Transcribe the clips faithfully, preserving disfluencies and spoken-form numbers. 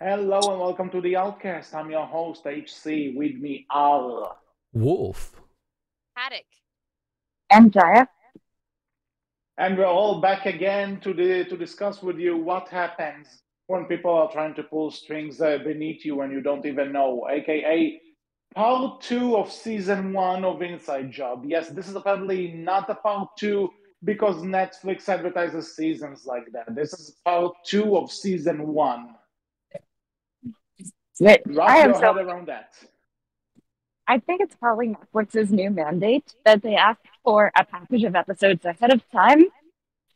Hello and welcome to The Outcast. I'm your host, H C. With me are... Wolf. Haddock. And Jaya. And we're all back again to, the, to discuss with you what happens when people are trying to pull strings uh, beneath you and you don't even know, a k a part two of season one of Inside Job. Yes, this is apparently not a part two because Netflix advertises seasons like that. This is part two of season one. Wait, I am so around that. I think it's probably Netflix's new mandate that they ask for a package of episodes ahead of time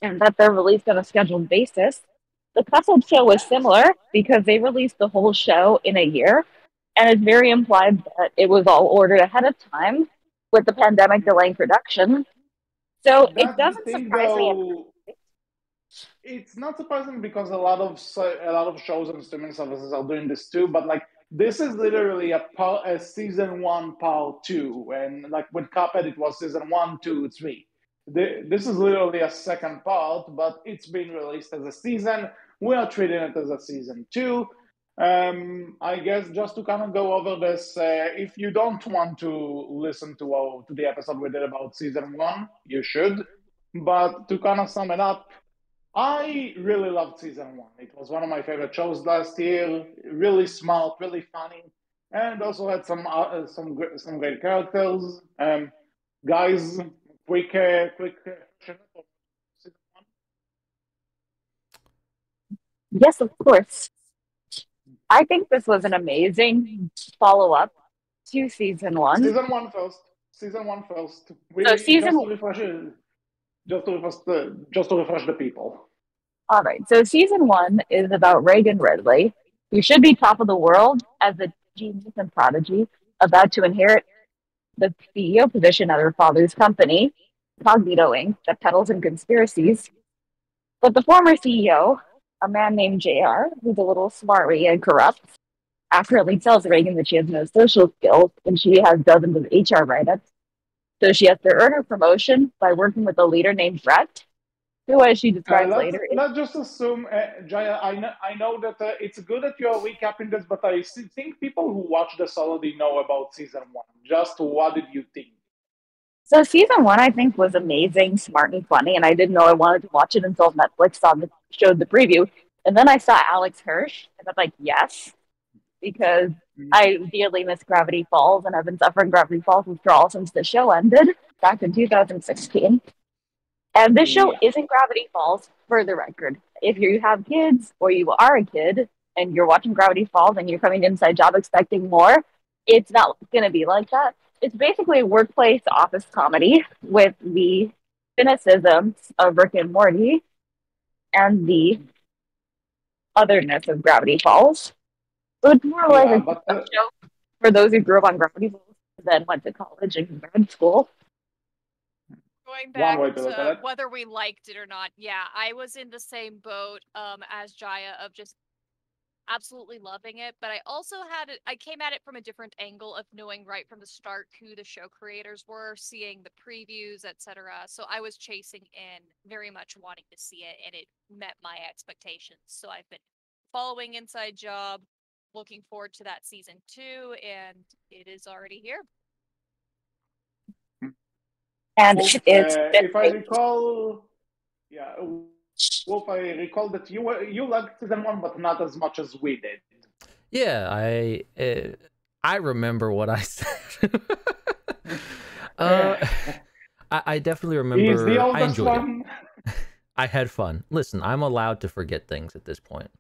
and that they're released on a scheduled basis. The Puzzled show was similar because they released the whole show in a year, and it's very implied that it was all ordered ahead of time with the pandemic delaying production. So That's it doesn't thing, surprise though, me. It's not surprising because a lot of a lot of shows and streaming services are doing this too. But like this is literally a, part, a season one part two, and like with Cuphead, it was season one, two, three. The, this is literally a second part, but it's been released as a season. We are treating it as a season two. Um, I guess just to kind of go over this, uh, if you don't want to listen to our, to the episode we did about season one, you should. But to kind of sum it up, I really loved season one. It was one of my favorite shows last year. Really smart, really funny, and also had some uh, some some great characters. Um, guys. Quick, uh, quick. Yes, of course. I think this was an amazing follow-up to season one. Season one first. Season one first. We, so season just to refresh, just to refresh the, just to refresh the people. All right. So season one is about Reagan Ridley, who should be top of the world as a genius and prodigy, about to inherit the C E O position at her father's company, Cognito Incorporated, that peddles in conspiracies. But the former C E O, a man named J R, who's a little smarmy and corrupt, accurately tells Reagan that she has no social skills and she has dozens of H R write-ups. So she has to earn her promotion by working with a leader named Brett, who, as she describes uh, let's, later... Let's just assume, uh, Jaya, I know, I know that uh, it's good that you're recapping this, but I think people who watch this already know about season one. Just what did you think? So season one, I think, was amazing, smart, and funny, and I didn't know I wanted to watch it until Netflix saw the, showed the preview. And then I saw Alex Hirsch, and I'm like, yes, because mm-hmm. I dearly miss Gravity Falls, and I've been suffering Gravity Falls withdrawal since the show ended back in two thousand sixteen. And this show isn't Gravity Falls, for the record. If you have kids, or you are a kid, and you're watching Gravity Falls, and you're coming to Inside Job expecting more, it's not going to be like that. It's basically a workplace office comedy with the cynicism of Rick and Morty and the otherness of Gravity Falls. So it's more like yeah, a the... show for those who grew up on Gravity Falls and then went to college and grad school. Going back to, to whether we liked it or not, yeah, I was in the same boat um, as Jaya of just absolutely loving it, but I also had it, I came at it from a different angle of knowing right from the start who the show creators were, seeing the previews, et cetera. So I was chasing in, very much wanting to see it, and it met my expectations. So I've been following Inside Job, looking forward to that season two, and it is already here. And Wolf, uh, if I recall, yeah, Wolf, I recall that you were, you liked season one, but not as much as we did. Yeah, I uh, I remember what I said. uh, I, I definitely remember. He's the oldest I enjoyed one. It. I had fun. Listen, I'm allowed to forget things at this point.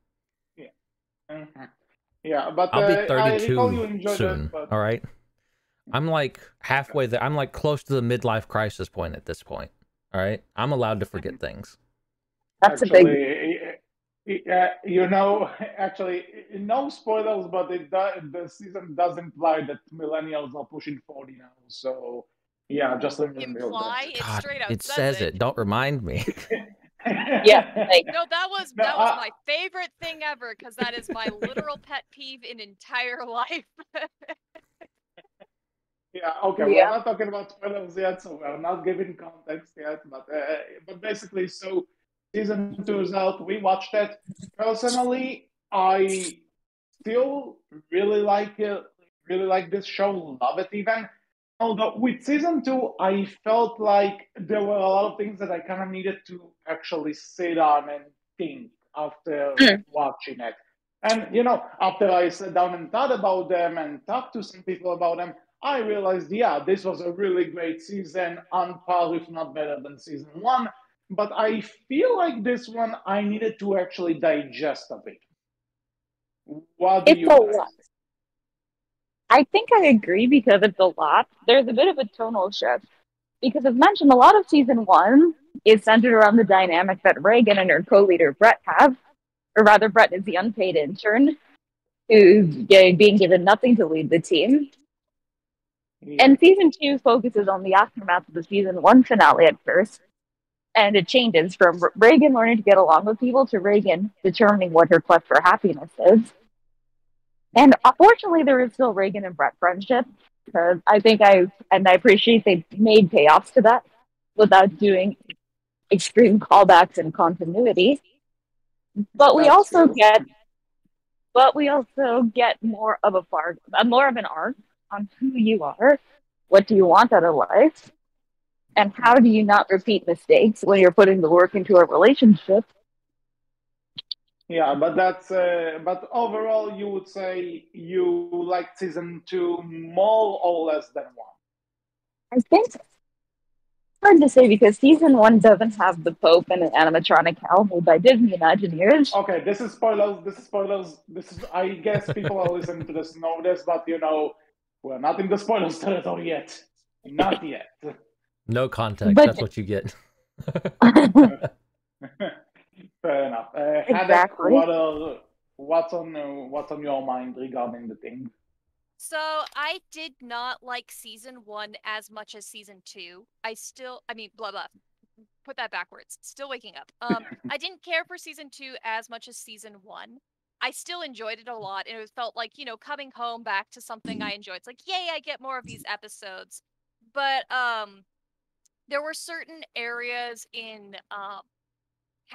Yeah, uh-huh. yeah, but I'll uh, be thirty-two I you enjoyed soon. It, but... All right. I'm like halfway there. I'm like close to the midlife crisis point at this point. All right, I'm allowed to forget things. That's actually, a big. Uh, you know, actually, no spoilers, but it does, the season does imply that millennials are pushing forty now. So, yeah, just remember imply it straight up. It says, says it. it. Don't remind me. Yeah. Like, no, that was that no, was uh, my favorite thing ever because that is my literal pet peeve in entire life. Yeah, okay, yeah. We're not talking about spoilers yet, so we're not giving context yet, but uh, but basically, so season two is out, we watched it. Personally, I still really like it, really like this show, love it even. Although with season two, I felt like there were a lot of things that I kind of needed to actually sit on and think after mm. watching it. And, you know, after I sat down and thought about them and talked to some people about them, I realized, yeah, this was a really great season, on par, if not better than season one. But I feel like this one, I needed to actually digest a bit. What do it's you a think? Lot. I think I agree because it's a lot. There's a bit of a tonal shift. Because as mentioned, a lot of season one is centered around the dynamic that Reagan and her co-leader Brett have. Or rather, Brett is the unpaid intern who's being given nothing to lead the team. Yeah. And season two focuses on the aftermath of the season one finale at first. And it changes from Reagan learning to get along with people to Reagan determining what her quest for happiness is. And unfortunately, there is still Reagan and Brett friendship. Because I think I, and I appreciate they made payoffs to that without doing extreme callbacks and continuity. But we That's also true. get, but we also get more of a far, more of an arc on who you are, what do you want out of life, and how do you not repeat mistakes when you're putting the work into a relationship. Yeah, but that's uh, but overall, you would say you liked season two more or less than one. I think it's hard to say because season one doesn't have the Pope and an animatronic owl made by Disney Imagineers. Okay, this is spoilers. This is spoilers. This is. I guess people are listening to this know this, but you know, we're not in the spoilers territory yet. Not yet. No context. But, that's what you get. Fair enough. Uh, exactly. Haddock, what are, what's on uh, what's on your mind regarding the thing? So I did not like season one as much as season two. I still, I mean, blah blah. Put that backwards. Still waking up. Um, I didn't care for season two as much as season one. I still enjoyed it a lot, and it felt like, you know, coming home back to something I enjoyed. It's like, yay, I get more of these episodes. But um, there were certain areas in um.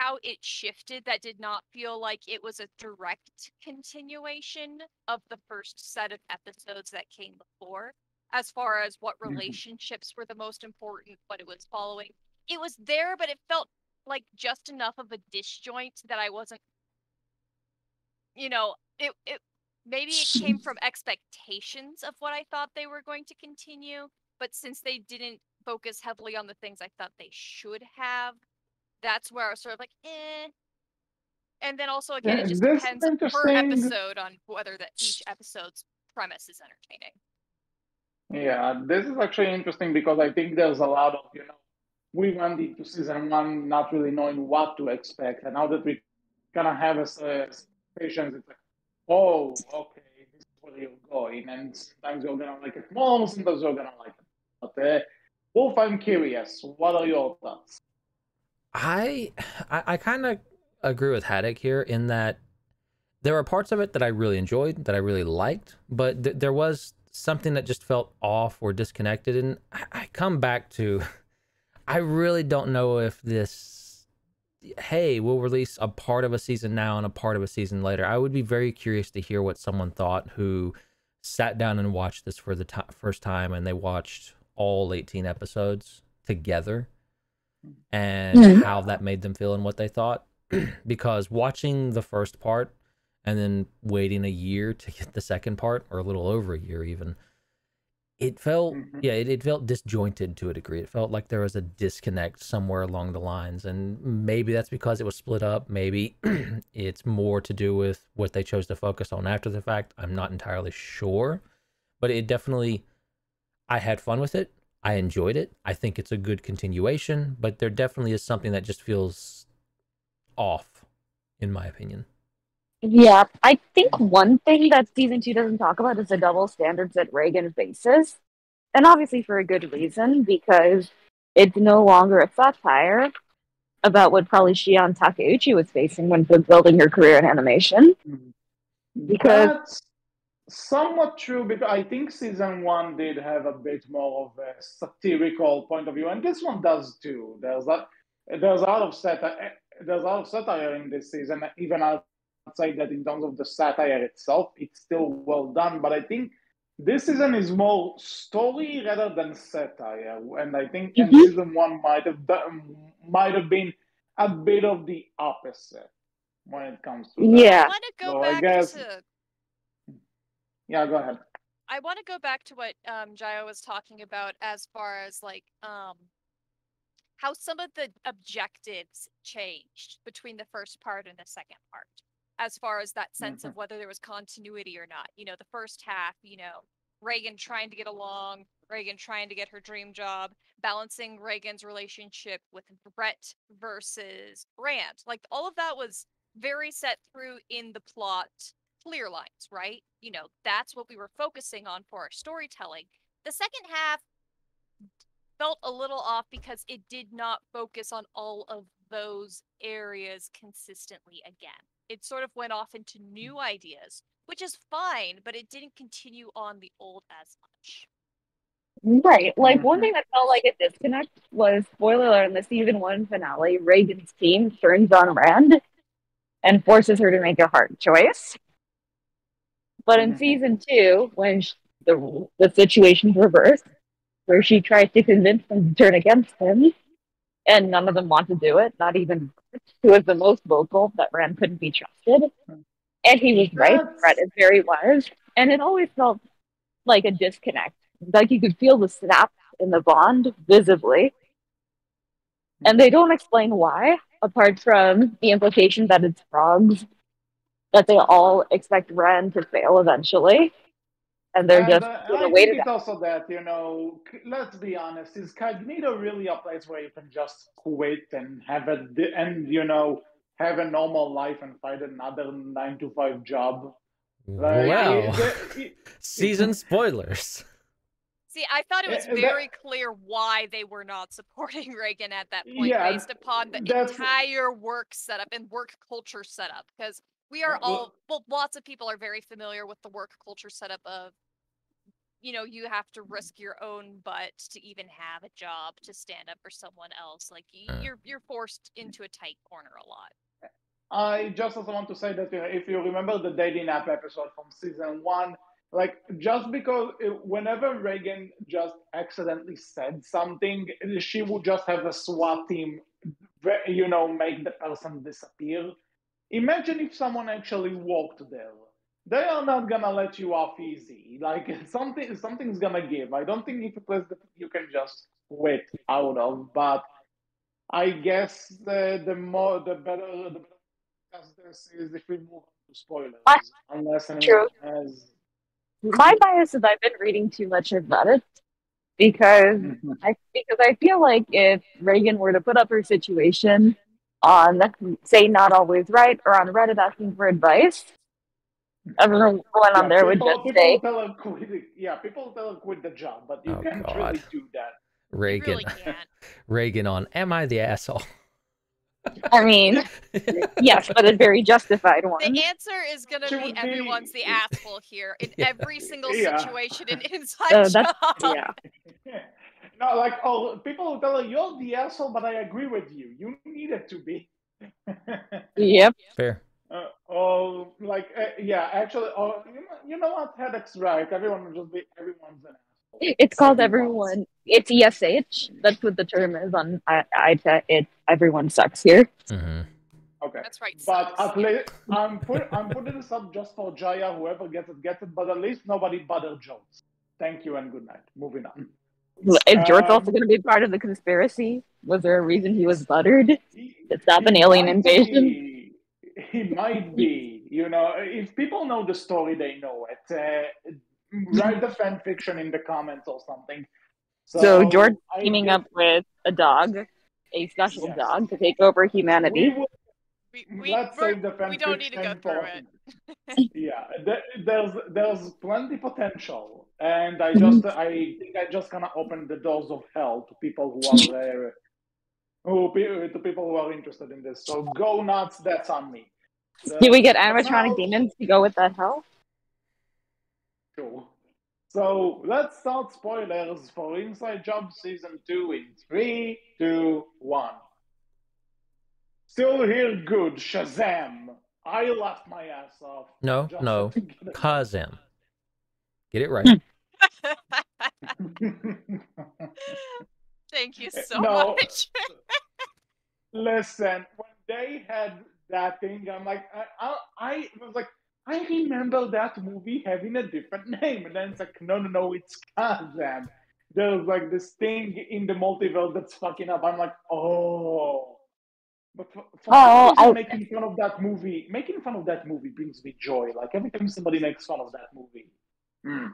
how it shifted that did not feel like it was a direct continuation of the first set of episodes that came before, as far as what relationships were the most important, what it was following. It was there, but it felt like just enough of a disjoint that I wasn't, you know, it, it maybe it came from expectations of what I thought they were going to continue, but since they didn't focus heavily on the things I thought they should have, that's where I was sort of like, eh. And then also, again, it just this depends per episode on whether that each episode's premise is entertaining. Yeah, this is actually interesting because I think there's a lot of, you know, we went into season one not really knowing what to expect. And now that we kind of have expectations, it's like, oh, okay, this is where you're going. And sometimes you're going to like it more, sometimes you're going to like it. But uh, Wolf, I'm curious, what are your thoughts? I I, I kind of agree with Haddock here in that there are parts of it that I really enjoyed, that I really liked, but th there was something that just felt off or disconnected. And I, I come back to, I really don't know if this, hey, we'll release a part of a season now and a part of a season later. I would be very curious to hear what someone thought who sat down and watched this for the t first time and they watched all eighteen episodes together. And mm-hmm. how that made them feel and what they thought. Because watching the first part and then waiting a year to get the second part, or a little over a year even, it felt, mm-hmm. yeah, it, it felt disjointed to a degree. It felt like there was a disconnect somewhere along the lines. And maybe that's because it was split up. Maybe it's more to do with what they chose to focus on after the fact. I'm not entirely sure. But it definitely, I had fun with it. I enjoyed it. I think it's a good continuation, but there definitely is something that just feels off, in my opinion. Yeah, I think one thing that season two doesn't talk about is the double standards that Reagan faces. And obviously for a good reason, because it's no longer a satire about what probably Shion Takeuchi was facing when building her career in animation. Because... That's somewhat true, because I think season one did have a bit more of a satirical point of view, and this one does too. There's a, there's a lot of satire, there's a lot of satire in this season, even say that in terms of the satire itself, it's still well done. But I think this season is more story rather than satire. And I think mm-hmm. season one might have done, might have been a bit of the opposite when it comes to that. Yeah. I want to go so back I guess... to... Yeah, go ahead. I want to go back to what um, Jaya was talking about as far as, like, um, how some of the objectives changed between the first part and the second part, as far as that sense mm-hmm. of whether there was continuity or not. You know, the first half, you know, Reagan trying to get along, Reagan trying to get her dream job, balancing Reagan's relationship with Brett versus Rand. Like, all of that was very set through in the plot, clear lines, right? You know, that's what we were focusing on for our storytelling. The second half felt a little off because it did not focus on all of those areas consistently again. It sort of went off into new ideas, which is fine, but it didn't continue on the old as much. Right. Like, one thing that felt like a disconnect was, spoiler alert, in the season one finale, Reagan's team turns on Rand and forces her to make a hard choice. But in season two, when she, the, the situation's reversed, where she tries to convince them to turn against him, and none of them want to do it, not even Brett, who was the most vocal that Rand couldn't be trusted. And he was right, Brett is very wise. And it always felt like a disconnect. Like, you could feel the snap in the bond visibly. And they don't explain why, apart from the implication that it's frogs, that they all expect Rand to fail eventually. And they're and, just uh, going to wait it out. It's also that, you know, let's be honest, is Cognito really a place where you can just quit and have a, and, you know, have a normal life and find another nine to five job? Like, wow. It, it, it, Season spoilers. See, I thought it was very clear why they were not supporting Reagan at that point, yeah, based upon the entire work setup and work culture setup. Because we are all, well, lots of people are very familiar with the work culture setup of, you know, you have to risk your own butt to even have a job to stand up for someone else. Like, you're you're forced into a tight corner a lot. I just also want to say that if you remember the dating app episode from season one, like, just because whenever Reagan just accidentally said something, she would just have a SWAT team, you know, make the person disappear. Imagine if someone actually walked there. They are not going to let you off easy. Like, something, something's going to give. I don't think it's a place that you can just quit out of. But I guess the, the more, the better, the better this is if we move on to spoilers. I, unless anyone true. has... My bias is I've been reading too much about it, because I because I feel like if Reagan were to put up her situation on, say, Not Always Right or on Reddit asking for advice, everyone yeah, on there people, would just say, tell her quit, "Yeah, people tell her quit the job," but you oh can't God. really do that. Reagan, really can't. Reagan on "Am I the Asshole?" I mean, yes, but a very justified one. The answer is going to be everyone's the asshole here in yeah. every single situation yeah. in Inside uh, Job. Yeah. No, like, oh, people tell her, "You're the asshole, but I agree with you. You needed to be." Yep. Fair. Uh, oh, like, uh, yeah, actually, oh, you know, you know what? Headache's right. Everyone will just be, everyone's an asshole. It's called everyone. It's E S H. That's what the term is on I, I It's everyone sucks here. Mm-hmm. Okay. That's right. But at least I'm put, I'm putting this up just for Jaya. Whoever gets it gets it. But at least nobody bother Jones. Thank you and good night. Moving on. Is George um, also going to be part of the conspiracy? Was there a reason he was buttered to stop an alien invasion? Be, he might be. You know, if people know the story, they know it. Uh, write the fan fiction in the comments or something. So, so George I teaming guess, up with a dog, a special yes. dog, to take over humanity. We will, we, we, Let's save the fan we don't need to go through it. Yeah, there, there's there's plenty potential, and I just I think I just gonna open the doors of hell to people who are there, who to people who are interested in this. So go nuts. That's on me. So, do we get animatronic now, demons to go with that hell? Sure. So let's start spoilers for Inside Job Season two in three, two, one. Still here good, Shazam. I laughed my ass off. No, no, Kazam. Get it right. Thank you so no. much. Listen, when they had that thing, I'm like, I, I, I was like, I remember that movie having a different name. And then it's like, no, no, no, it's Kazam. There's like this thing in the multiverse that's fucking up. I'm like, oh. But for, for oh, I, making fun of that movie, making fun of that movie brings me joy. Like every time somebody makes fun of that movie. Mm.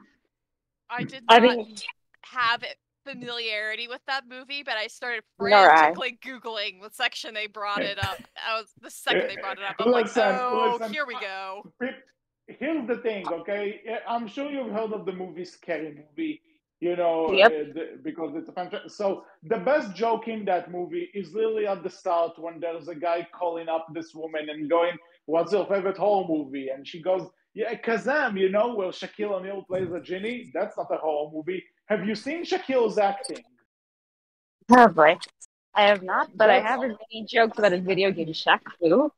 I did not I mean, have familiarity with that movie, but I started frantically no, I... Googling the section they brought it up. I was the second they brought it up. I'm listen, like, oh, listen. Here we go. Here's the thing, okay? I'm sure you've heard of the movie Scary Movie. You know, yep. uh, the, because it's a fantastic. So the best joke in that movie is literally at the start when there's a guy calling up this woman and going, "What's your favorite horror movie?" And she goes, "Yeah, Kazam." You know, where Shaquille O'Neal plays a genie. That's not a horror movie. Have you seen Shaquille's acting? Probably. I have not, but that's I have heard many jokes about his video game Shaq two.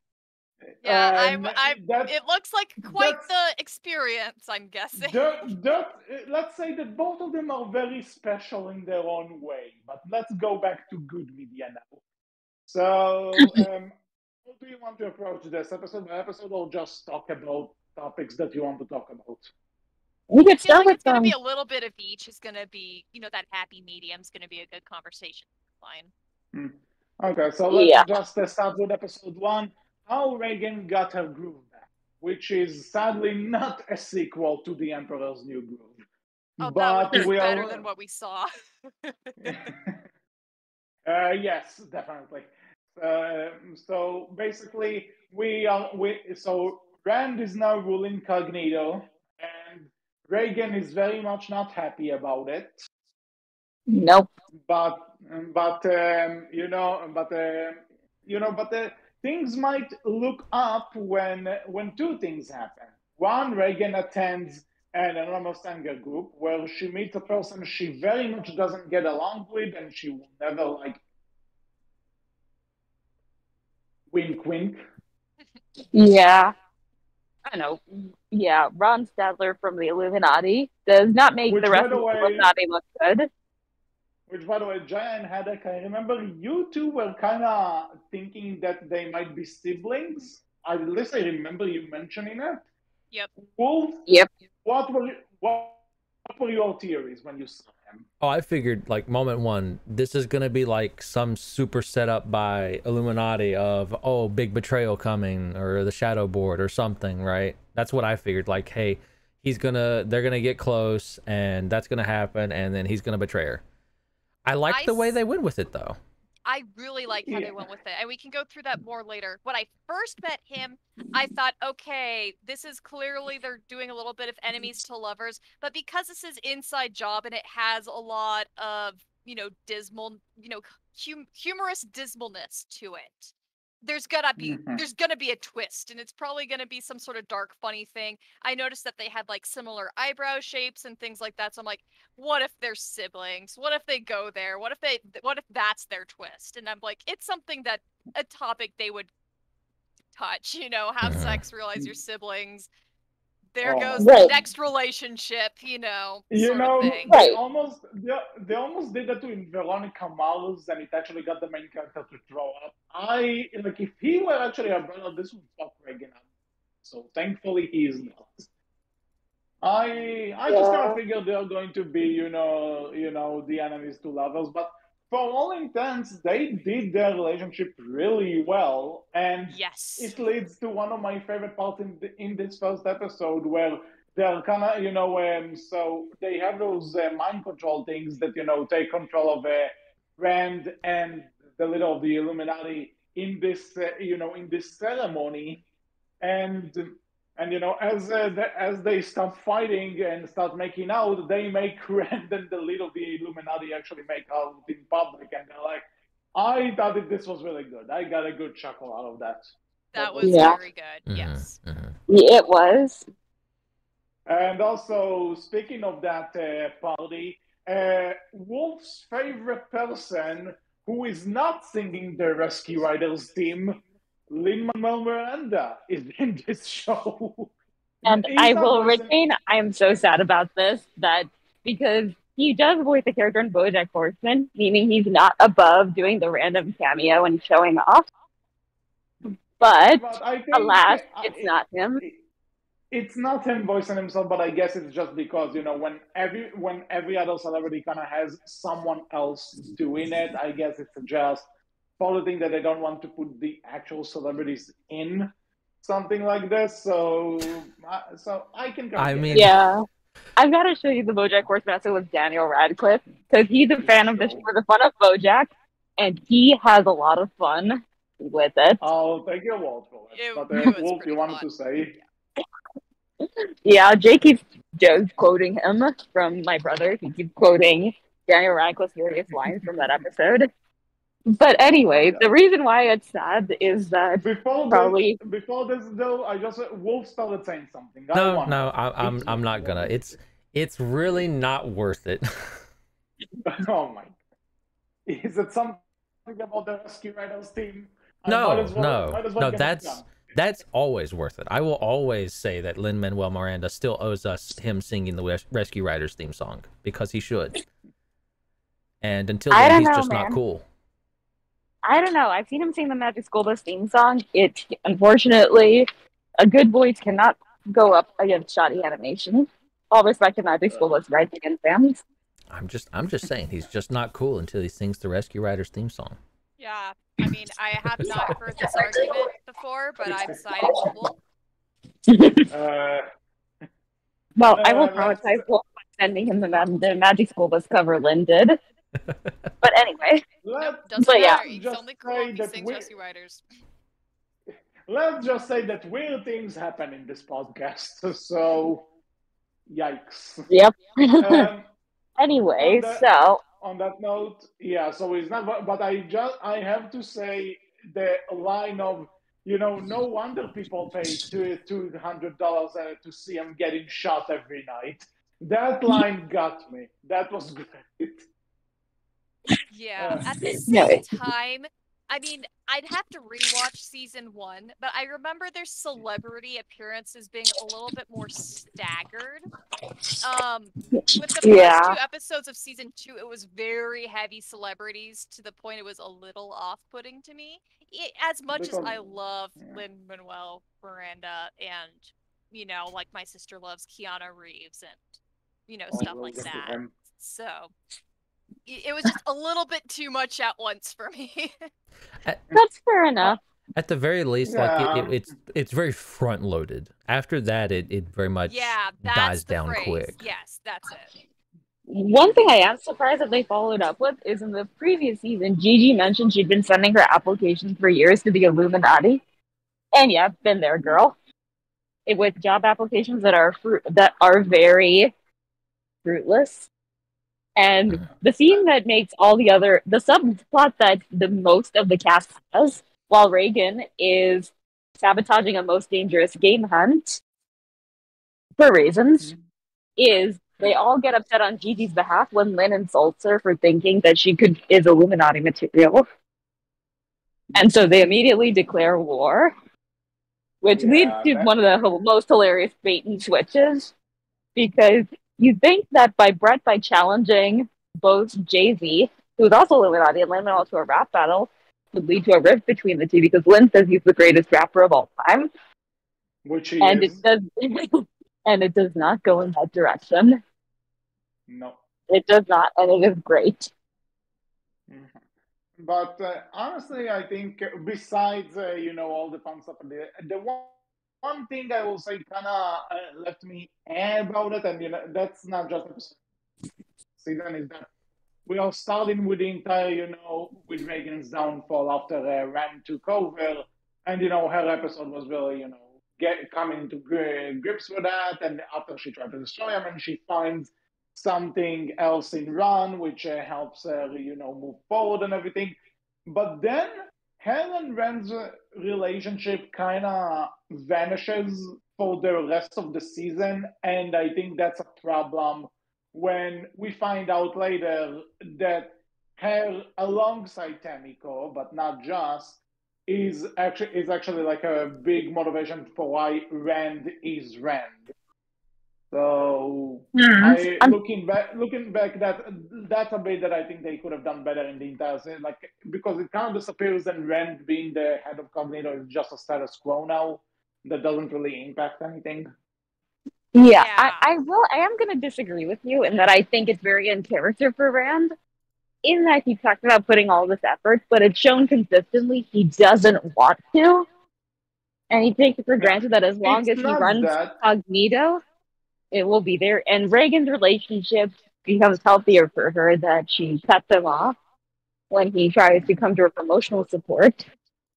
Yeah, um, I'm, I'm, it looks like quite the experience, I'm guessing. That, that, let's say that both of them are very special in their own way, but let's go back to good media now. So, um, how do you want to approach this, episode by episode, or just talk about topics that you want to talk about? We could start with them. It's going to be a little bit of each. It's going to be, you know, that happy medium is going to be a good conversation line. Hmm. Okay, so let's yeah. just uh, start with episode one. How Reagan Got Her Groove Back, which is sadly not a sequel to The Emperor's New Groove. Oh, but that was better are... than what we saw. uh, yes, definitely. Uh, so basically, we are. We, so Rand is now ruling Cognito, and Reagan is very much not happy about it. Nope. But but um, you know, but uh, you know, but. Uh, Things might look up when when two things happen. One, Reagan attends an anonymous anger group where she meets a person she very much doesn't get along with and she will never like. Wink, wink. Yeah. I know. Yeah, Ron Stadler from the Illuminati does not make which, the rest of the Illuminati look good. Which, by the way, Jaya and Haddock, I remember you two were kind of thinking that they might be siblings. At least I remember you mentioning it. Yep. Wolf, yep. What were, what were your theories when you saw them? Oh, I figured, like, moment one, this is going to be, like, some super setup by Illuminati of, oh, big betrayal coming or the Shadow Board or something, right? That's what I figured. Like, hey, he's going to, they're going to get close and that's going to happen and then he's going to betray her. I like I, the way they went with it, though. I really like how yeah. they went with it, and we can go through that more later. When I first met him, I thought, okay, this is clearly they're doing a little bit of enemies to lovers, but because this is Inside Job and it has a lot of, you know, dismal, you know, hum humorous dismalness to it, there's gonna be mm-hmm. there's gonna be a twist, and it's probably gonna be some sort of dark, funny thing. I noticed that they had like similar eyebrow shapes and things like that. So I'm like, what if they're siblings? What if they go there? What if they? What if that's their twist? And I'm like, it's something that a topic they would touch. You know, have sex, realize you're siblings. There oh, goes right. the next relationship. You know, you sort know, of thing. Right. They almost they, they almost did that to Veronica Mars, and it actually got the main character to throw up. I like if he were actually a brother, this would fuck Reagan up. So thankfully he is not. I I yeah. just kind of figured they're going to be, you know, you know, the enemies to lovers, but for all intents, they did their relationship really well. And yes. it leads to one of my favorite parts in the, in this first episode where they're kind of, you know, um, so they have those uh, mind control things that, you know, take control of a Rand and the leader of the Illuminati in this, uh, you know, in this ceremony. And, and you know, as uh, the, as they start fighting and start making out, they make Rand and the leader of the Illuminati actually make out in public. And they're like, I thought that this was really good. I got a good chuckle out of that. That was yeah. very good, yes. Mm-hmm. Yeah, it was. And also, speaking of that uh, party, uh, Wolf's favorite person, who is not singing the Rescue Riders theme, Lin-Manuel Miranda is in this show. And I will retain, I am so sad about this, that because he does voice a character in Bojack Horseman, meaning he's not above doing the random cameo and showing off. But, but I think, alas, I, it's I, not him. It, it's not him voicing himself, but I guess it's just because, you know, when every when every other celebrity kind of has someone else doing it, I guess it's just following that they don't want to put the actual celebrities in something like this, so uh, so I can. I mean, yeah, I've got to show you the Bojack Horseman episode with Daniel Radcliffe because he's a fan of the for the fun of Bojack, and he has a lot of fun with it. Oh, thank you, Walt, for it. it but uh, Wolf, you wanted fun. to say? Yeah, yeah, Jake keeps just quoting him from My Brother. He keeps quoting Daniel Radcliffe's various lines from that episode. But anyway, yeah. The reason why it's sad is that before probably this, before this though, I just Wolf started saying something. I no, no, I, I'm I'm not gonna. It's it's really not worth it. Oh my! Is it something about the Rescue Riders team? No, I might as well, no, might as well no. That's that's always worth it. I will always say that Lin-Manuel Miranda still owes us him singing the Rescue Riders theme song because he should. And until then, he's know, just man. not cool. I don't know. I've seen him sing the Magic School Bus theme song. It, unfortunately, a good voice cannot go up against shoddy animation. All respect to Magic School Bus rights and fans. I'm just, I'm just saying, he's just not cool until he sings the Rescue Riders theme song. Yeah, I mean, I have not heard this argument before, but I'm siding with Wolf. Uh, well, I will traumatize Wolf by sending him the, the Magic School Bus cover Lynn did. But anyway, nope, but yeah, just only cool that we... Let's just say that weird things happen in this podcast. So, yikes. Yep. Um, anyway, on that, so on that note, yeah. So it's not. But I just I have to say the line of you know no wonder people pay two two hundred dollars to see him getting shot every night. That line got me. That was great. Yeah, at the same time, I mean, I'd have to rewatch season one, but I remember their celebrity appearances being a little bit more staggered. Um, with the first yeah. two episodes of season two, it was very heavy celebrities to the point it was a little off-putting to me. As much because, as I love yeah. Lin-Manuel Miranda and, you know, like my sister loves Keanu Reeves and, you know, oh, stuff like that. So... It was just a little bit too much at once for me. At, That's fair enough. At the very least, yeah. like it, it, it's it's very front loaded. After that, it it very much yeah, that's dies the down phrase. quick. Yes, that's it. One thing I am surprised that they followed up with is in the previous season, Gigi mentioned she'd been sending her applications for years to the Illuminati, and yeah, been there, girl. It with job applications that are fruit that are very fruitless. And the scene that makes all the other, the subplot that the most of the cast has, while Reagan is sabotaging a most dangerous game hunt, for reasons, is they all get upset on Gigi's behalf when Lin insults her for thinking that she could is Illuminati material. And so they immediately declare war, which yeah, leads to one of the most hilarious bait and switches, because... You think that by Brett, by challenging both Jay-Z, who's also Illuminati, and Lin-Manuel to a rap battle, would lead to a rift between the two because Lin says he's the greatest rapper of all time. Which he and is. It does, and it does not go in that direction. No. It does not, and it is great. But uh, honestly, I think besides, uh, you know, all the fun stuff, the, the one... One thing I will say kind of uh, left me eh about it, and you know, that's not just season, is that we are starting with the entire, you know, with Reagan's downfall after uh, Rand took over, and you know, her episode was really, you know, get coming to gri grips with that, and after she tried to destroy him, and she finds something else in Rand, which uh, helps her, you know, move forward and everything, but then her and Rand's relationship kind of vanishes for the rest of the season, and I think that's a problem when we find out later that her, alongside Tamiko, but not just, is actually is actually like a big motivation for why Rand is Rand. So mm, I, looking back, looking back, that that's a bit that I think they could have done better in the entire thing, like because it kind of disappears, and Rand being the head of Cognito is just a status quo now that doesn't really impact anything. Yeah, yeah. I, I will. I am going to disagree with you in that I think it's very in character for Rand. In that he talked about putting all this effort, but it's shown consistently he doesn't want to, and he takes it for granted that as long it's as he runs that. Cognito, it will be there. And Reagan's relationship becomes healthier for her that she cuts him off when he tries to come to her for emotional support.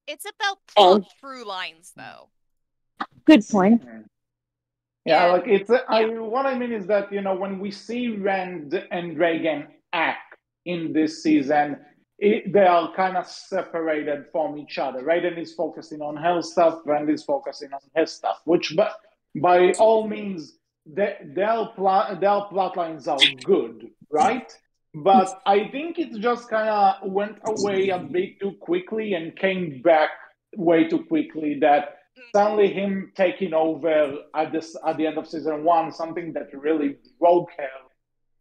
It's about plot and, through lines, though. Good point. Yeah, like it's. Yeah. I, what I mean is that you know when we see Rand and Reagan act in this season, it, they are kind of separated from each other. Reagan is focusing on her stuff. Rand is focusing on his stuff. Which, but by all means. Their, their, plot, their plot lines are good, right? But I think it just kind of went away a bit too quickly and came back way too quickly that suddenly him taking over at, this, at the end of season one, something that really broke her,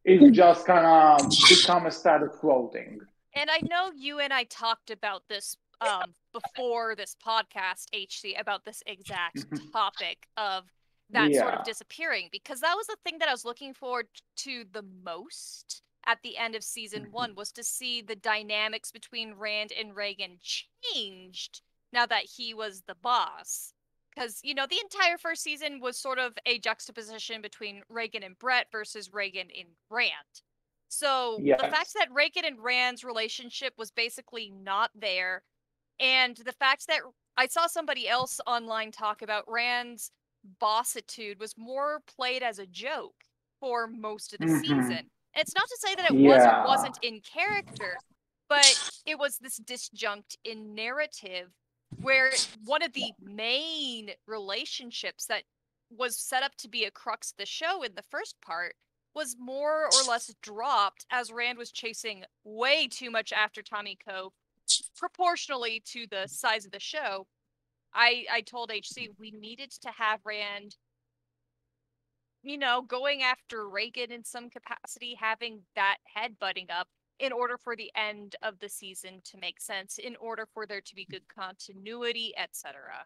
is just kind of become a status quo thing. And I know you and I talked about this um, before this podcast, H C, about this exact topic of that yeah. sort of disappearing, because that was the thing that I was looking forward to the most at the end of season mm-hmm. one, was to see the dynamics between Rand and Reagan changed now that he was the boss. Because, you know, the entire first season was sort of a juxtaposition between Reagan and Brett versus Reagan and Rand. So yes. the fact that Reagan and Rand's relationship was basically not there, and the fact that I saw somebody else online talk about Rand's bossitude was more played as a joke for most of the mm-hmm. season. And it's not to say that it yeah. wasn't wasn't in character, but it was this disjunct in narrative where one of the main relationships that was set up to be a crux of the show in the first part was more or less dropped as Rand was chasing way too much after Tamiko proportionally to the size of the show. I, I told H C we needed to have Rand, you know, going after Reagan in some capacity, having that headbutting up in order for the end of the season to make sense, in order for there to be good continuity, et cetera.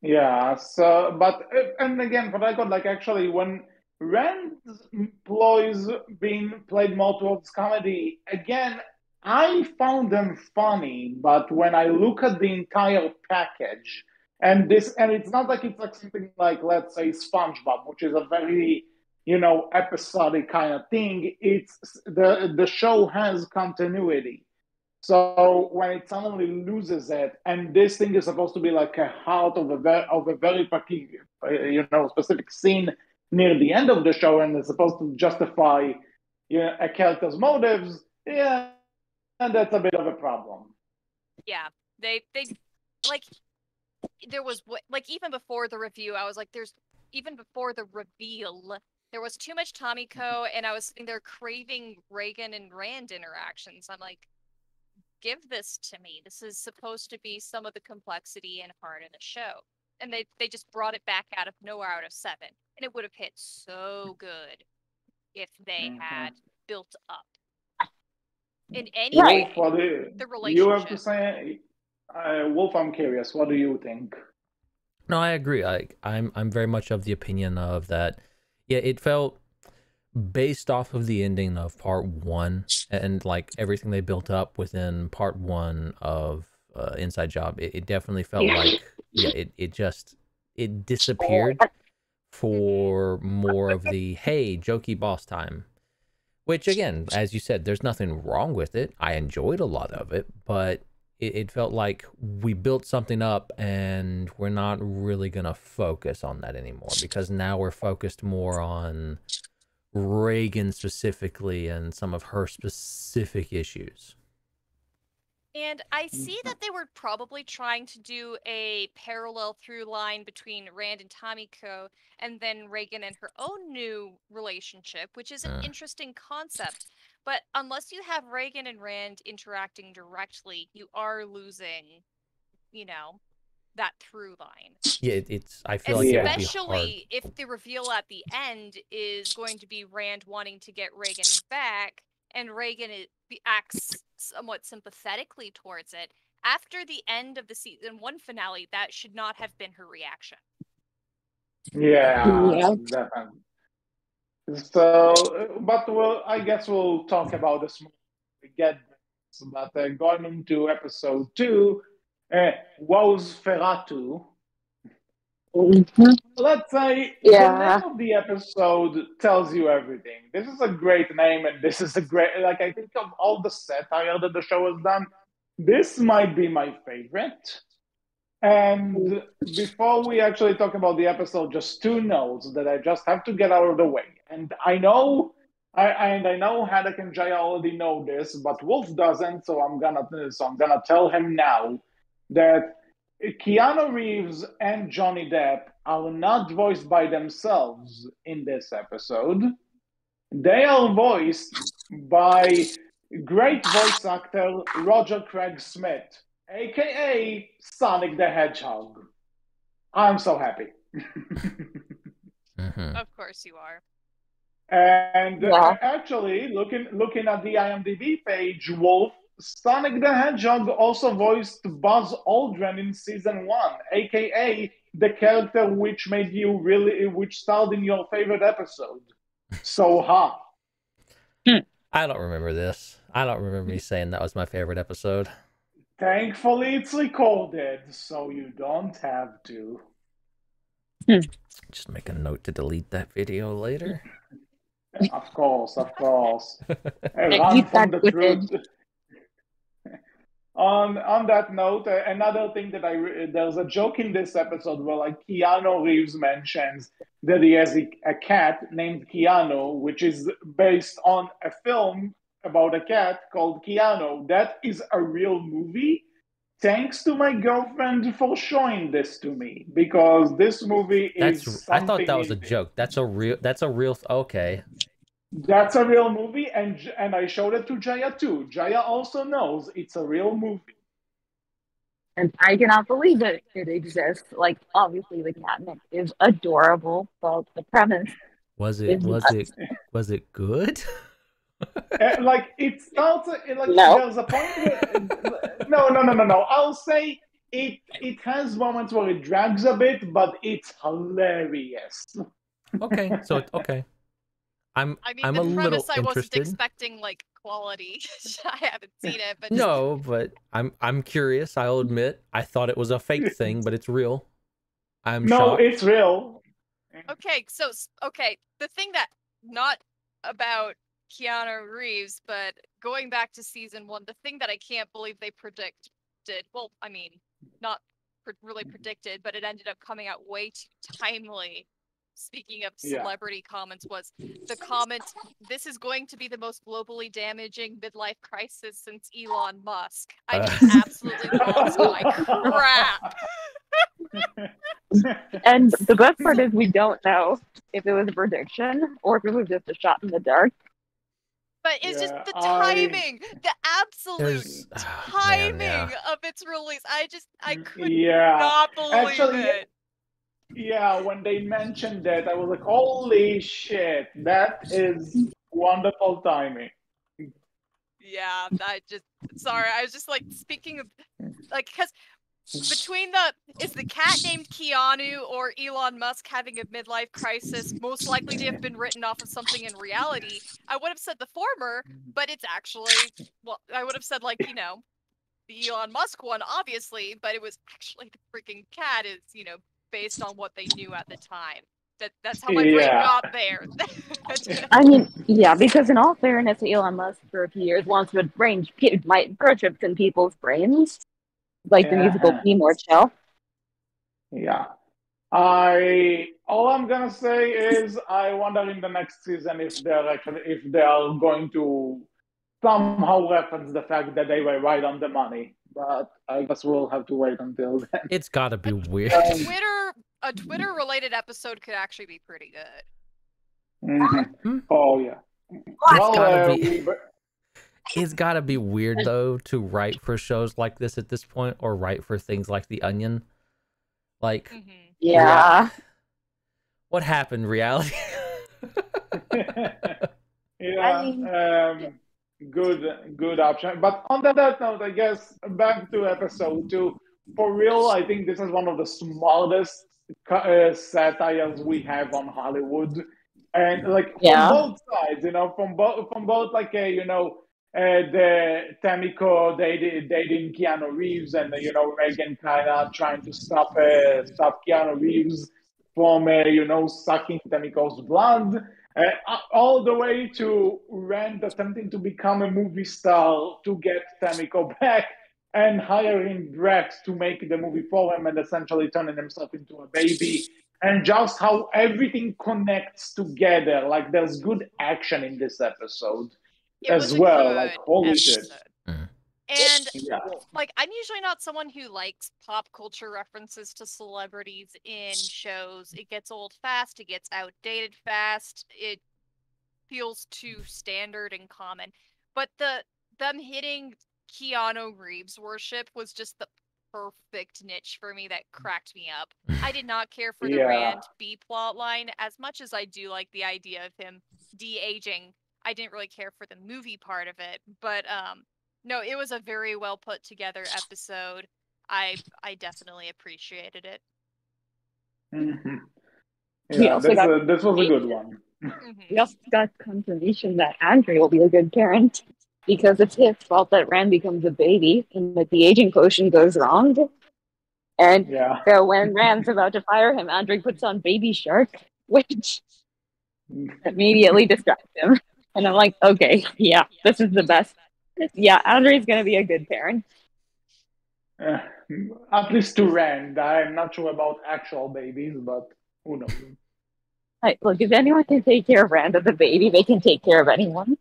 Yeah, so, but, and again, but I got like, actually, when Rand's ploys being played more towards comedy, again, I found them funny, but when I look at the entire package, and this, and it's not like it's like something like, let's say, SpongeBob, which is a very, you know, episodic kind of thing. It's the the show has continuity, so when it suddenly loses it, and this thing is supposed to be like a heart of a very, of a very particular, you know, specific scene near the end of the show, and it's supposed to justify, you know, a character's motives. Yeah. And that's a bit of a problem. Yeah, they they like there was like even before the review, I was like, there's even before the reveal, there was too much Tamiko, and I was sitting there craving Reagan and Rand interactions. I'm like, give this to me. This is supposed to be some of the complexity and heart of the show, and they they just brought it back out of nowhere, out of seven, and it would have hit so good if they mm-hmm. had built up. In any way, Wolf, you, the relationship. You have to say, uh, Wolf, I'm curious. What do you think? No, I agree. I, I'm I'm very much of the opinion of that. Yeah, it felt based off of the ending of part one and like everything they built up within part one of uh, Inside Job. It, it definitely felt like yeah, it it just it disappeared for more of the hey jokey boss time. Which, again, as you said, there's nothing wrong with it. I enjoyed a lot of it, but it, it felt like we built something up and we're not really going to focus on that anymore because now we're focused more on Reagan specifically and some of her specific issues. And I see that they were probably trying to do a parallel through line between Rand and Tamiko and then Reagan and her own new relationship, which is an uh. interesting concept. But unless you have Reagan and Rand interacting directly, you are losing you know, that through line. Yeah, it's, I feel especially like especially if the reveal at the end is going to be Rand wanting to get Reagan back, and Reagan acts somewhat sympathetically towards it. After the end of the season one finale, that should not have been her reaction. Yeah, yeah. Definitely. So, but we'll, I guess we'll talk about this more when we get this, but uh, going into episode two, uh, Woz Feratu. Let's say yeah. the name of the episode tells you everything. This is a great name, and this is a great, like, I think of all the satire that the show has done, this might be my favorite. And before we actually talk about the episode, just two notes that I just have to get out of the way. And I know, I and I know Haddock and Jaya already know this, but Wolf doesn't. So I'm gonna, so I'm gonna tell him now that Keanu Reeves and Johnny Depp are not voiced by themselves in this episode. They are voiced by great voice actor Roger Craig Smith, A K A Sonic the Hedgehog. I'm so happy. uh-huh. Of course you are. And yeah. actually, looking looking at the IMDb page, Wolf, Sonic the Hedgehog also voiced Buzz Aldrin in season one, A K A the character which made you really, which starred in your favorite episode. So ha. I don't remember this. I don't remember me saying that was my favorite episode. Thankfully, it's recorded, so you don't have to. Just make a note to delete that video later. Of course, of course. Run from the truth. on on that note, uh, another thing that I re there's a joke in this episode where, like, Keanu Reeves mentions that he has a, a cat named Keanu, which is based on a film about a cat called Keanu. That is a real movie. Thanks to my girlfriend for showing this to me, because this movie that's, is something I thought that was a joke. That's a real. That's a real. Okay. That's a real movie, and and I showed it to Jaya too. Jaya also knows it's a real movie. And I cannot believe that it exists. Like, obviously, the catnip is adorable, but the premise was it was nuts. it was it good? uh, like it starts like no. there's a point where, no no no no no I'll say it it has moments where it drags a bit, but it's hilarious. Okay, so okay, I'm I mean I'm the a premise little I wasn't interested. Expecting like quality. I haven't seen it, but no, but I'm I'm curious. I'll admit I thought it was a fake thing, but it's real. I'm no, shocked. It's real. Okay, so okay, the thing that not about Keanu Reeves, but going back to season one, the thing that I can't believe they predicted, well, I mean, not pre really predicted, but it ended up coming out way too timely, speaking of celebrity yeah. comments, was the comment, this is going to be the most globally damaging midlife crisis since Elon Musk. I just uh. absolutely lost my crap. And the best part is we don't know if it was a prediction or if it was just a shot in the dark. But it's yeah, just the timing, I, the absolute oh, timing man, yeah. of its release. I just, I could yeah. not believe Actually, it. Yeah, when they mentioned that, I was like, holy shit, that is wonderful timing. Yeah, I just, sorry, I was just like speaking of, like, because between the, is the cat named Keanu or Elon Musk having a midlife crisis most likely to have been written off of something in reality, I would have said the former, but it's actually, well, I would have said, like, you know, the Elon Musk one, obviously, but it was actually the freaking cat is, you know, based on what they knew at the time. That That's how my yeah. brain got there. I mean, yeah, because in all fairness, Elon Musk for a few years wants to arrange my chips in people's brains. Like the yeah. musical P-more show. Yeah. I all I'm gonna say is I wonder in the next season if they're actually if they are going to somehow reference the fact that they were right on the money. But I guess we'll have to wait until then. It's gotta be a, weird. A Twitter a Twitter related episode could actually be pretty good. Mm-hmm. Oh yeah. Well, well uh, be... we, It's got to be weird, though, to write for shows like this at this point, or write for things like The Onion. Like, mm-hmm. yeah. What happened, reality? yeah, I mean, um, good, good option. But on that note, I guess, back to episode two. For real, I think this is one of the smartest uh, satires we have on Hollywood. And, like, yeah. from both sides, you know, from, bo from both, like, a, you know, Uh, the Tamiko dating dating Keanu Reeves, and you know Reagan kind of trying to stop uh, stop Keanu Reeves from uh, you know sucking Tamiko's blood, uh, all the way to Rand attempting to become a movie star to get Tamiko back, and hiring Brett to make the movie for him, and essentially turning himself into a baby, and just how everything connects together. Like, there's good action in this episode. It as well, like, holy shit. Mm-hmm. And, yeah. like, I'm usually not someone who likes pop culture references to celebrities in shows. It gets old fast, it gets outdated fast, it feels too standard and common. But the them hitting Keanu Reeves worship was just the perfect niche for me that cracked me up. I did not care for the yeah. Rand B plot line as much as I do like the idea of him de-aging. I didn't really care for the movie part of it, but um, no, it was a very well put together episode. I I definitely appreciated it. Mm-hmm. Yeah, this, uh, this was a good one. Mm-hmm. We also got confirmation that Andre will be a good parent, because it's his fault that Rand becomes a baby and that the aging potion goes wrong. And yeah. so when Rand's about to fire him, Andre puts on Baby Shark, which immediately distracts him. And I'm like, okay, yeah, this is the best. Yeah, Andre's going to be a good parent. Uh, at least to Rand. I'm not sure about actual babies, but who knows? Right, look, if anyone can take care of Rand as a baby, they can take care of anyone.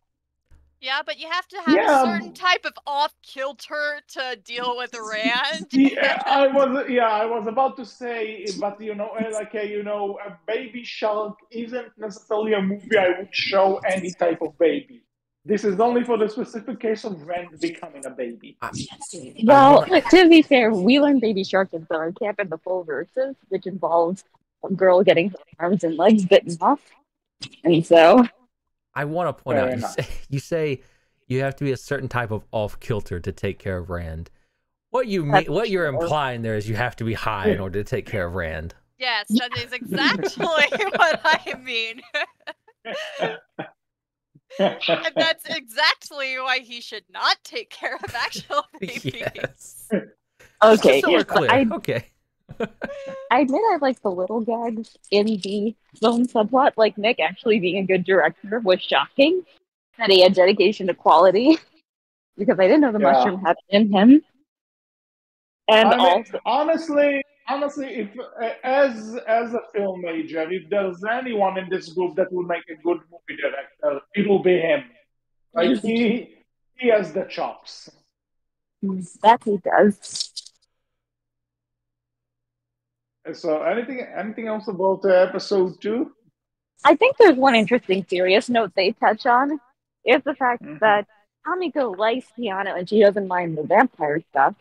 Yeah, but you have to have yeah. a certain type of off-kilter to deal with Rand. yeah, I was yeah, I was about to say, but you know, like a, you know, a Baby Shark isn't necessarily a movie I would show any type of baby. This is only for the specific case of Rand becoming a baby. Well, to be fair, we learned Baby Shark in summer camp in the full verses, which involves a girl getting her arms and legs bitten off, and so. I want to point Fair out, you say, you say you have to be a certain type of off-kilter to take care of Rand. What, you mean, what you're implying there is you have to be high in order to take care of Rand. Yes, that is exactly what I mean. And that's exactly why he should not take care of actual babies. Yes. Okay, so we're clear. I, okay. I admit I like the little gags in the film subplot, like Myc actually being a good director was shocking, that he had dedication to quality, because I didn't know the yeah. mushroom had it in him. And I mean, also, honestly, honestly, if uh, as as a film major, if there's anyone in this group that would make a good movie director, it will be him. Like he he has the chops. That he does. So anything anything else about uh, episode two? I think there's one interesting serious note they touch on, is the fact mm-hmm. that Tamiko likes Keanu and she doesn't mind the vampire stuff,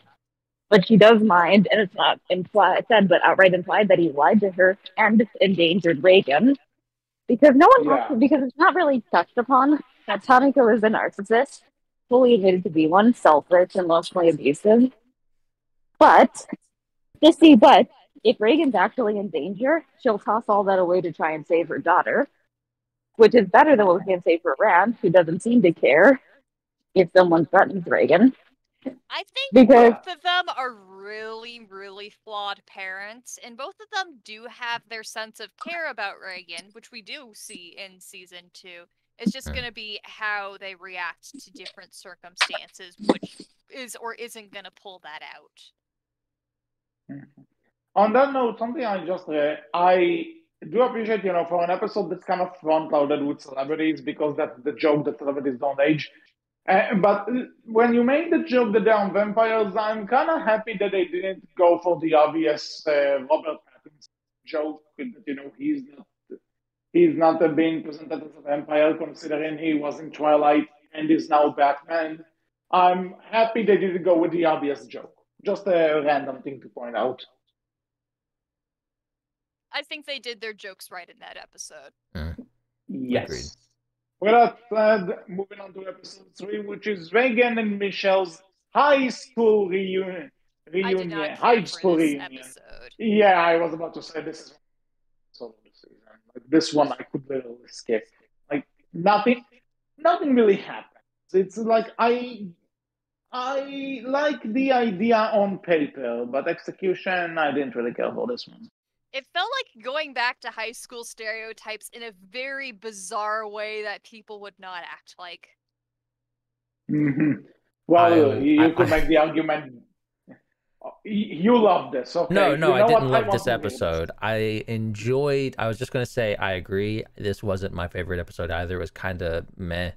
but she does mind, and it's not implied, said but outright implied, that he lied to her and endangered Reagan, because no one yeah. has to, because it's not really touched upon that Tamiko is a narcissist, fully admitted to be one, selfish, emotionally abusive. But to see but if Reagan's actually in danger, she'll toss all that away to try and save her daughter, which is better than what we can save for Rand, who doesn't seem to care if someone threatens Reagan. I think because... both of them are really, really flawed parents, and both of them do have their sense of care about Reagan, which we do see in season two. It's just going to be how they react to different circumstances, which is or isn't going to pull that out. Mm-hmm. On that note, something I just, uh, I do appreciate, you know, for an episode that's kind of front-loaded with celebrities, because that's the joke that celebrities don't age. Uh, but when you make the joke that they're on vampires, I'm kind of happy that they didn't go for the obvious uh, Robert Pattinson joke, that, you know, he's not, he's not uh, being presented as a vampire, considering he was in Twilight and is now Batman. I'm happy they didn't go with the obvious joke. Just a random thing to point out. I think they did their jokes right in that episode. Uh, yes. Agreed. Well, uh, moving on to episode three, which is Reagan and Michelle's high school reunion. reunion. I did not high school reunion. Episode. Yeah, I was about to say this is so like, this one I could literally skip. Like nothing, nothing really happens. It's like I, I like the idea on paper, but execution, I didn't really care about this one. It felt like going back to high school stereotypes in a very bizarre way that people would not act like. Mm-hmm. Well, I, you I, could I, make the argument. You love this, okay? No, no, you know I didn't love I this episode. I enjoyed. I was just going to say, I agree. This wasn't my favorite episode either. It was kind of meh.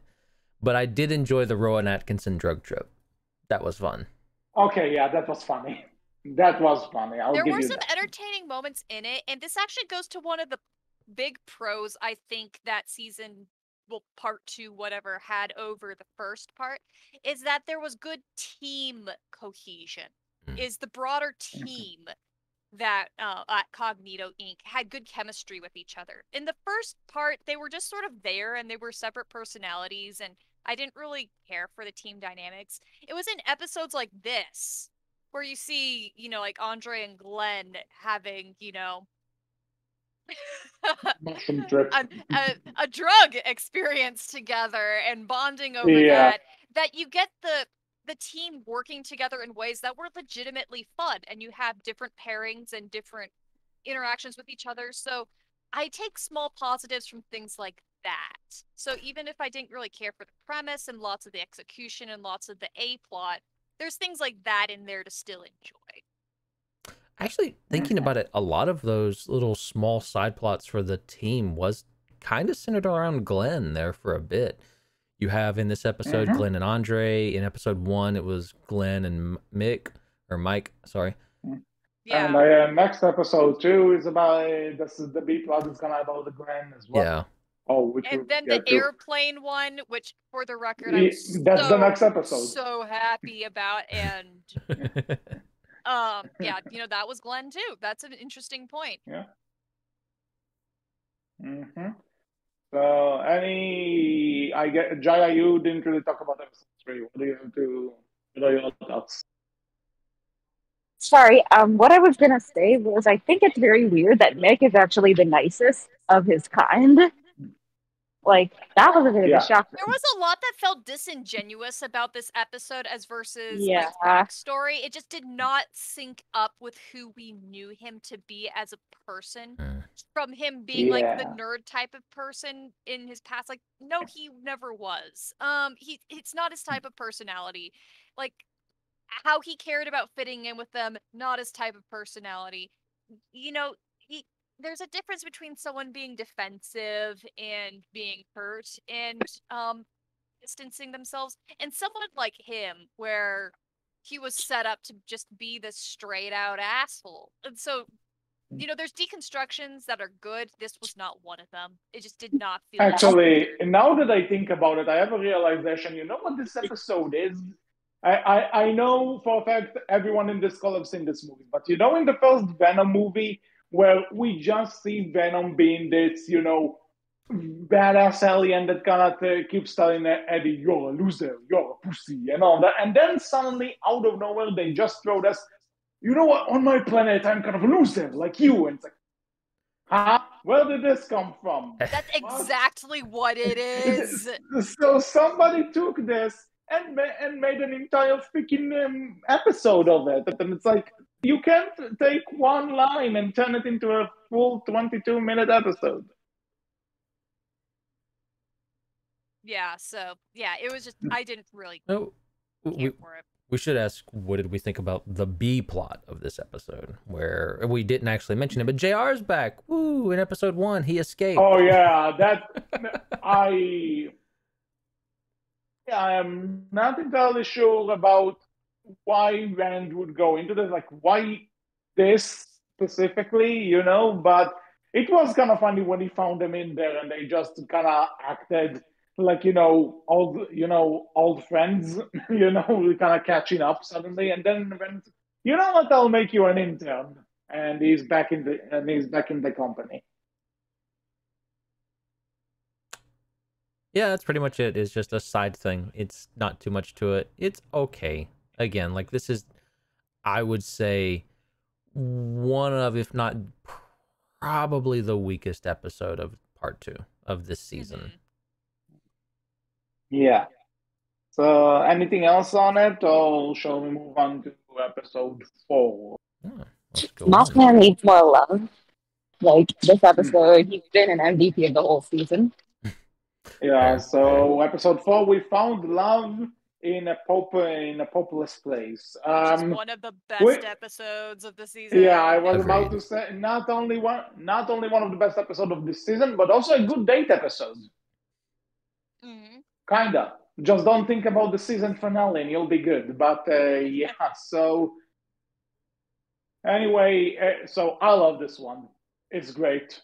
But I did enjoy the Rowan Atkinson drug trip. That was fun. Okay, yeah, that was funny. That was funny. I'll there give were you some that. entertaining moments in it, and this actually goes to one of the big pros I think that season, well, part two, whatever, had over the first part, is that there was good team cohesion. Mm. Is the broader team that uh, at Cognito Incorporated had good chemistry with each other. In the first part, they were just sort of there, and they were separate personalities, and I didn't really care for the team dynamics. It was in episodes like this where you see, you know, like Andre and Glenn having, you know, a, a, a drug experience together and bonding over yeah. that, that you get the the team working together in ways that were legitimately fun, and you have different pairings and different interactions with each other. So I take small positives from things like that. So even if I didn't really care for the premise and lots of the execution and lots of the A plot, there's things like that in there to still enjoy. Actually, thinking about it, a lot of those little small side plots for the team was kind of centered around Glenn there for a bit. You have in this episode, mm-hmm. Glenn and Andre. In episode one, it was Glenn and Myc, or Myc, sorry. Yeah. And uh, next episode two is about, this is the B plot, it's going to about the Glenn as well. Yeah. Oh, which and then the to. airplane one, which, for the record, I'm so, That's the next episode. so happy about. And, um, yeah, you know, that was Glenn, too. That's an interesting point. Yeah. Mm-hmm. So, any... I get, Jaya, you didn't really talk about episode three. What do you have to... What are your thoughts? Sorry, um, what I was going to say was I think it's very weird that Myc is actually the nicest of his kind. Like, that was a bit yeah. of a shock. There was a lot that felt disingenuous about this episode as versus yeah. his backstory. It just did not sync up with who we knew him to be as a person. Mm. From him being, yeah. like, the nerd type of person in his past. Like, no, he never was. Um, he It's not his type of personality. Like, how he cared about fitting in with them, not his type of personality. You know, he... There's a difference between someone being defensive and being hurt and um, distancing themselves, and someone like him, where he was set up to just be this straight-out asshole. And so, you know, there's deconstructions that are good. This was not one of them. It just did not feel... Actually, good. Now that I think about it, I have a realization. You know what this episode is? I, I, I know for a fact everyone in this call have seen this movie, but you know in the first Venom movie... Well, we just see Venom being this, you know, badass alien that kind of uh, keeps telling Eddie, you're a loser, you're a pussy, and all that. And then suddenly, out of nowhere, they just throw this, you know what, on my planet, I'm kind of a loser, like you. And it's like, huh? Where did this come from? That's exactly what it is. So somebody took this and, ma and made an entire freaking um, episode of it. And it's like... You can't take one line and turn it into a full twenty-two minute episode. Yeah, so, yeah, it was just, I didn't really no, we, for it. We should ask, what did we think about the B plot of this episode? Where we didn't actually mention it, but J R's back. Woo, in episode one, he escaped. Oh, yeah, that, I, I'm not entirely sure about why Rand would go into this, like why this specifically, you know, but it was kind of funny when he found them in there and they just kind of acted like, you know, old, you know, old friends, you know, kind of catching up suddenly. And then when, you know what, I'll make you an intern. And he's back in the, and he's back in the company. Yeah, that's pretty much it. It's just a side thing. It's not too much to it. It's okay. Again, like, this is, I would say, one of, if not probably the weakest episode of part two of this season. Yeah. So, anything else on it, or shall we move on to episode four? Yeah, Mothman needs more love. Like, this episode, he's been an M V P of the whole season. Yeah, so episode four, we found love in a pauper, in a populous place. Um, Just one of the best we, episodes of the season. Yeah, I was Agreed. about to say not only one, not only one of the best episodes of this season, but also a good date episode. Mm-hmm. Kinda. Just don't think about the season finale, and you'll be good. But uh, yeah, so anyway, uh, so I love this one. It's great.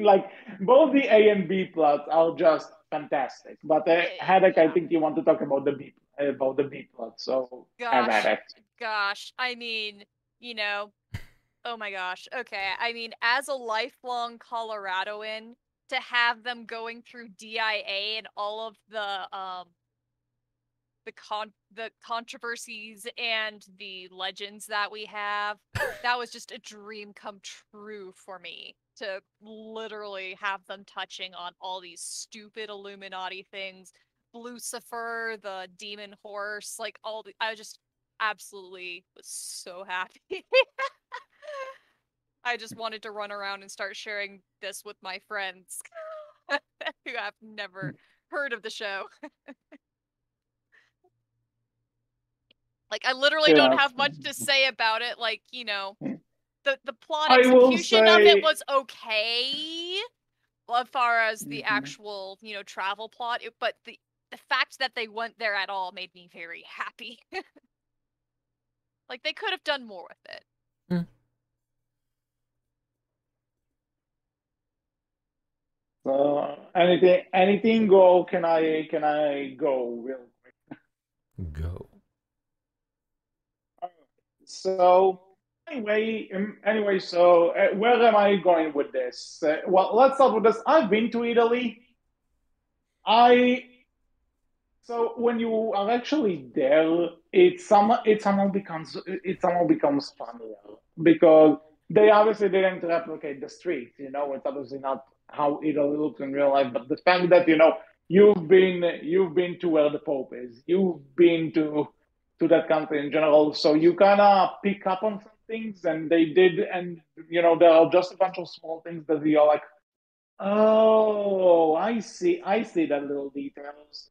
Like, both the A and B plots are just fantastic, but uh, Haddock, yeah. I think you want to talk about the B about the B plot. So gosh, gosh, I mean, you know, oh my gosh. Okay, I mean, as a lifelong Coloradoan, to have them going through D I A and all of the um the con the controversies and the legends that we have, that was just a dream come true for me. To literally have them touching on all these stupid Illuminati things, Lucifer, the demon horse, like all the, I just absolutely was so happy. I just wanted to run around and start sharing this with my friends who have never heard of the show. Like, I literally yeah. don't have much to say about it. Like, you know, The, the plot execution say... of it was okay, well, as far as the mm-hmm. actual, you know, travel plot. It, but the the fact that they went there at all made me very happy. Like, they could have done more with it. Mm. Uh, anything, anything, go? Can I? Can I go real quick? Go. So. Anyway, anyway, so uh, where am I going with this? Uh, well, let's start with this. I've been to Italy. I so when you are actually there, it somehow it somehow becomes it somehow becomes funnier, because they obviously didn't replicate the streets. You know, it's obviously not how Italy looks in real life. But the fact that, you know, you've been you've been to where the Pope is, you've been to to that country in general, so you kind of pick up on something. Things and they did, and you know, there are just a bunch of small things that you're like, oh, I see, I see that little details.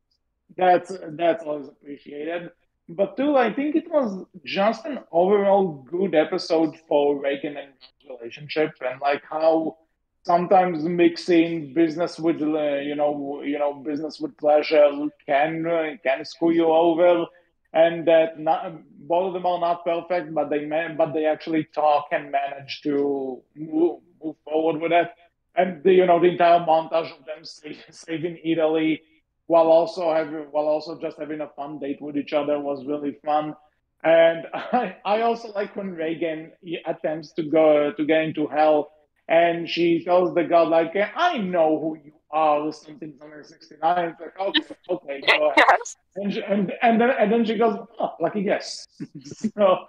That's that's always appreciated. But too, I think it was just an overall good episode for Reagan and Rand's relationship, and like how sometimes mixing business with uh, you know you know business with pleasure can uh, can screw you over. And that not, both of them are not perfect, but they man, but they actually talk and manage to move, move forward with it. And the, you know, the entire montage of them saving Italy while also having while also just having a fun date with each other was really fun. And I, I also like when Reagan attempts to go to get into hell, and she tells the god, like, "I know who you." Oh, something, something sixty-nine. It's like, okay, okay, go ahead. Yes. And, she, and and then and then she goes, oh, lucky guess. So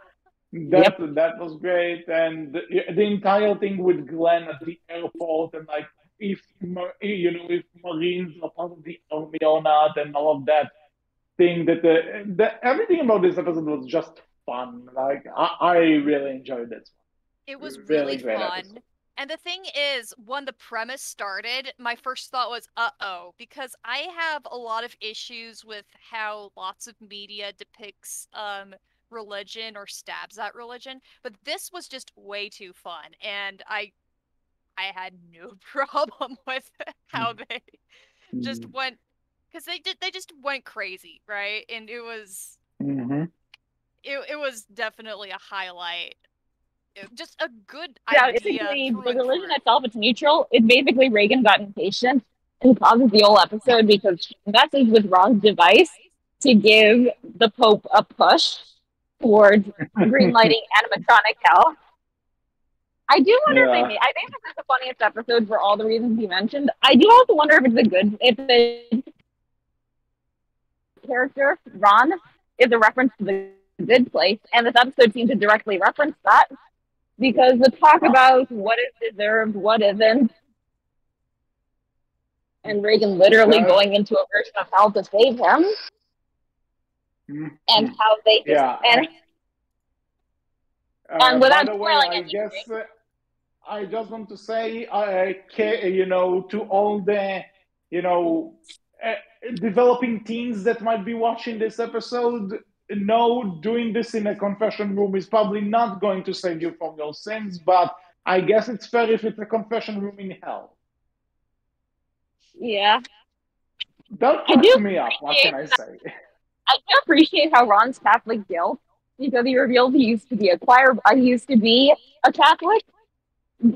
that yep. that was great, and the, the entire thing with Glenn at the airport, and like if you know if Marines are part of the army or not, and all of that thing. That the, the everything about this episode was just fun. Like I, I really enjoyed this one. It was really, really fun. Episode. And the thing is, when the premise started, my first thought was, uh-oh, because I have a lot of issues with how lots of media depicts um, religion or stabs at religion, but this was just way too fun, and I I had no problem with how they just went, because they did, they just went crazy, right? And it was, mm-hmm. it, it was definitely a highlight. Just a good yeah, idea. Yeah, basically, the religion itself, it's neutral. It basically, Reagan got impatient and pauses the whole episode because she messes with Ron's device to give the Pope a push towards greenlighting animatronic hell. I do wonder yeah. if they made, I think this is the funniest episode for all the reasons you mentioned. I do also wonder if it's a good, if the character, Ron, is a reference to The Good Place, and this episode seemed to directly reference that, because the talk about what is deserved, what isn't, and Reagan literally going into a version of hell to save him, mm-hmm. and how they, yeah. and, uh, and without spoiling anything. Uh, I just want to say, uh, you know, to all the, you know, uh, developing teens that might be watching this episode, no, doing this in a confession room is probably not going to save you from your sins, but I guess it's fair if it's a confession room in hell. Yeah. Don't catch me up, what can I say? I do appreciate how Ron's Catholic guilt, because he revealed he used to be a choir, he used to be a Catholic,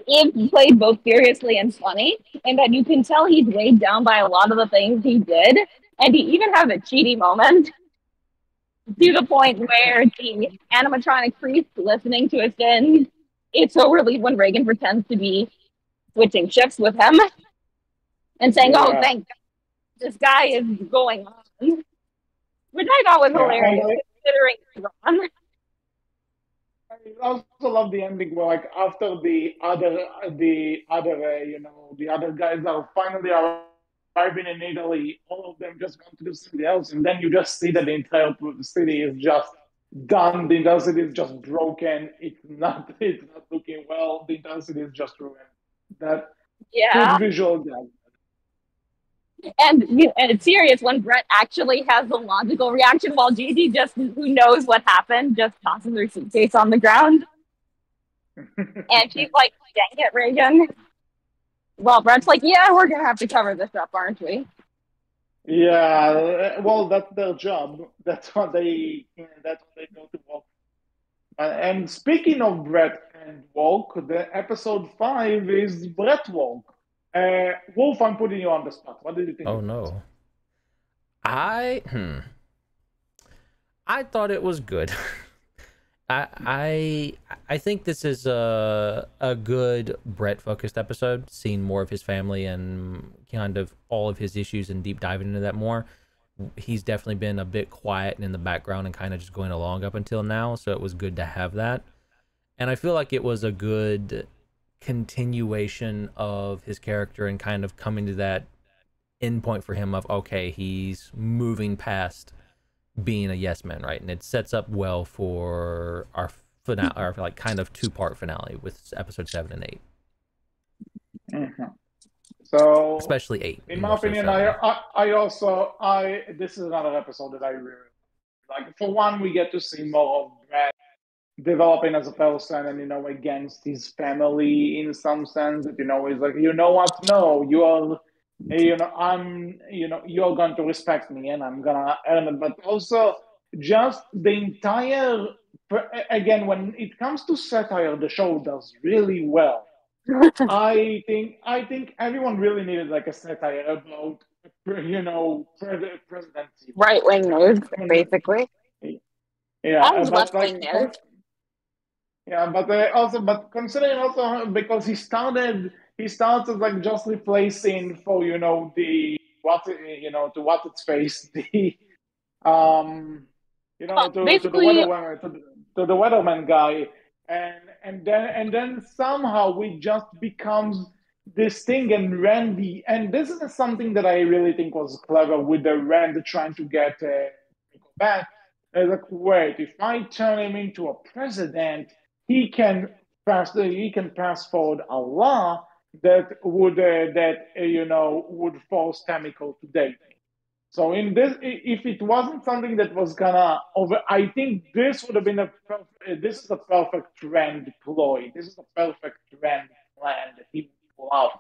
is played both seriously and funny, and that you can tell he's weighed down by a lot of the things he did, and he even has a cheaty moment to the point where the animatronic priest listening to his sins is so relieved when Reagan pretends to be switching shifts with him and saying, yeah. oh, thank God, this guy is going on. Which I thought was yeah, hilarious, I, considering he's on. I also love the ending where, like, after the other, the other, uh, you know, the other guys are finally arriving in Italy, all of them just want to do something else, and then you just see that the entire city is just done. The entire city is just broken. It's not, it's not looking well. The entire city is just ruined. That yeah. good visual gag. And, and it's serious when Brett actually has the logical reaction while Gigi just, who knows what happened, just tosses her suitcase on the ground. And she's like, dang it, Reagan. Well, Brett's like, yeah, we're going to have to cover this up, aren't we? Yeah, well, that's their job. That's what they, that's what they go to walk. And speaking of Brett and walk, the episode five is Brett walk. Uh, Wolf, I'm putting you on the spot. What did you think? Oh no, I hmm, I thought it was good. I I I think this is a a good Brett focused episode. Seeing more of his family and kind of all of his issues and deep diving into that more. He's definitely been a bit quiet and in the background and kind of just going along up until now. So it was good to have that, and I feel like it was a good continuation of his character and kind of coming to that end point for him of, okay, he's moving past being a yes man, right? And it sets up well for our finale, our like kind of two-part finale with episode seven and eight. Mm-hmm. So especially eight. In my opinion, I, I I also I this is another episode that I really like. For one, we get to see more of Brad developing as a person and, you know, against his family in some sense, that, you know, he's like, you know what, no, you are, you know, I'm, you know, you're going to respect me and I'm going to earn it. But also just the entire, again, when it comes to satire, the show does really well. I think, I think everyone really needed like a satire about, you know, presidency. Right-wing news, basically. Yeah, I was left-wing news. Yeah, but uh, also, but considering also because he started, he started like just replacing for, you know, the what, you know, to what it's face, the um, you know, oh, to, to the weatherman, to, to the weatherman guy, and and then and then somehow it just becomes this thing. And Randy, and this is something that I really think was clever with the Randy trying to get uh, back. I was like, wait, if I turn him into a president, he can pass. He can pass forward a law that would uh, that uh, you know would force Tamiko to date. So in this, if it wasn't something that was gonna over, I think this would have been a. Perfect, this is a perfect trend ploy. This is a perfect trend plan that he would pull out.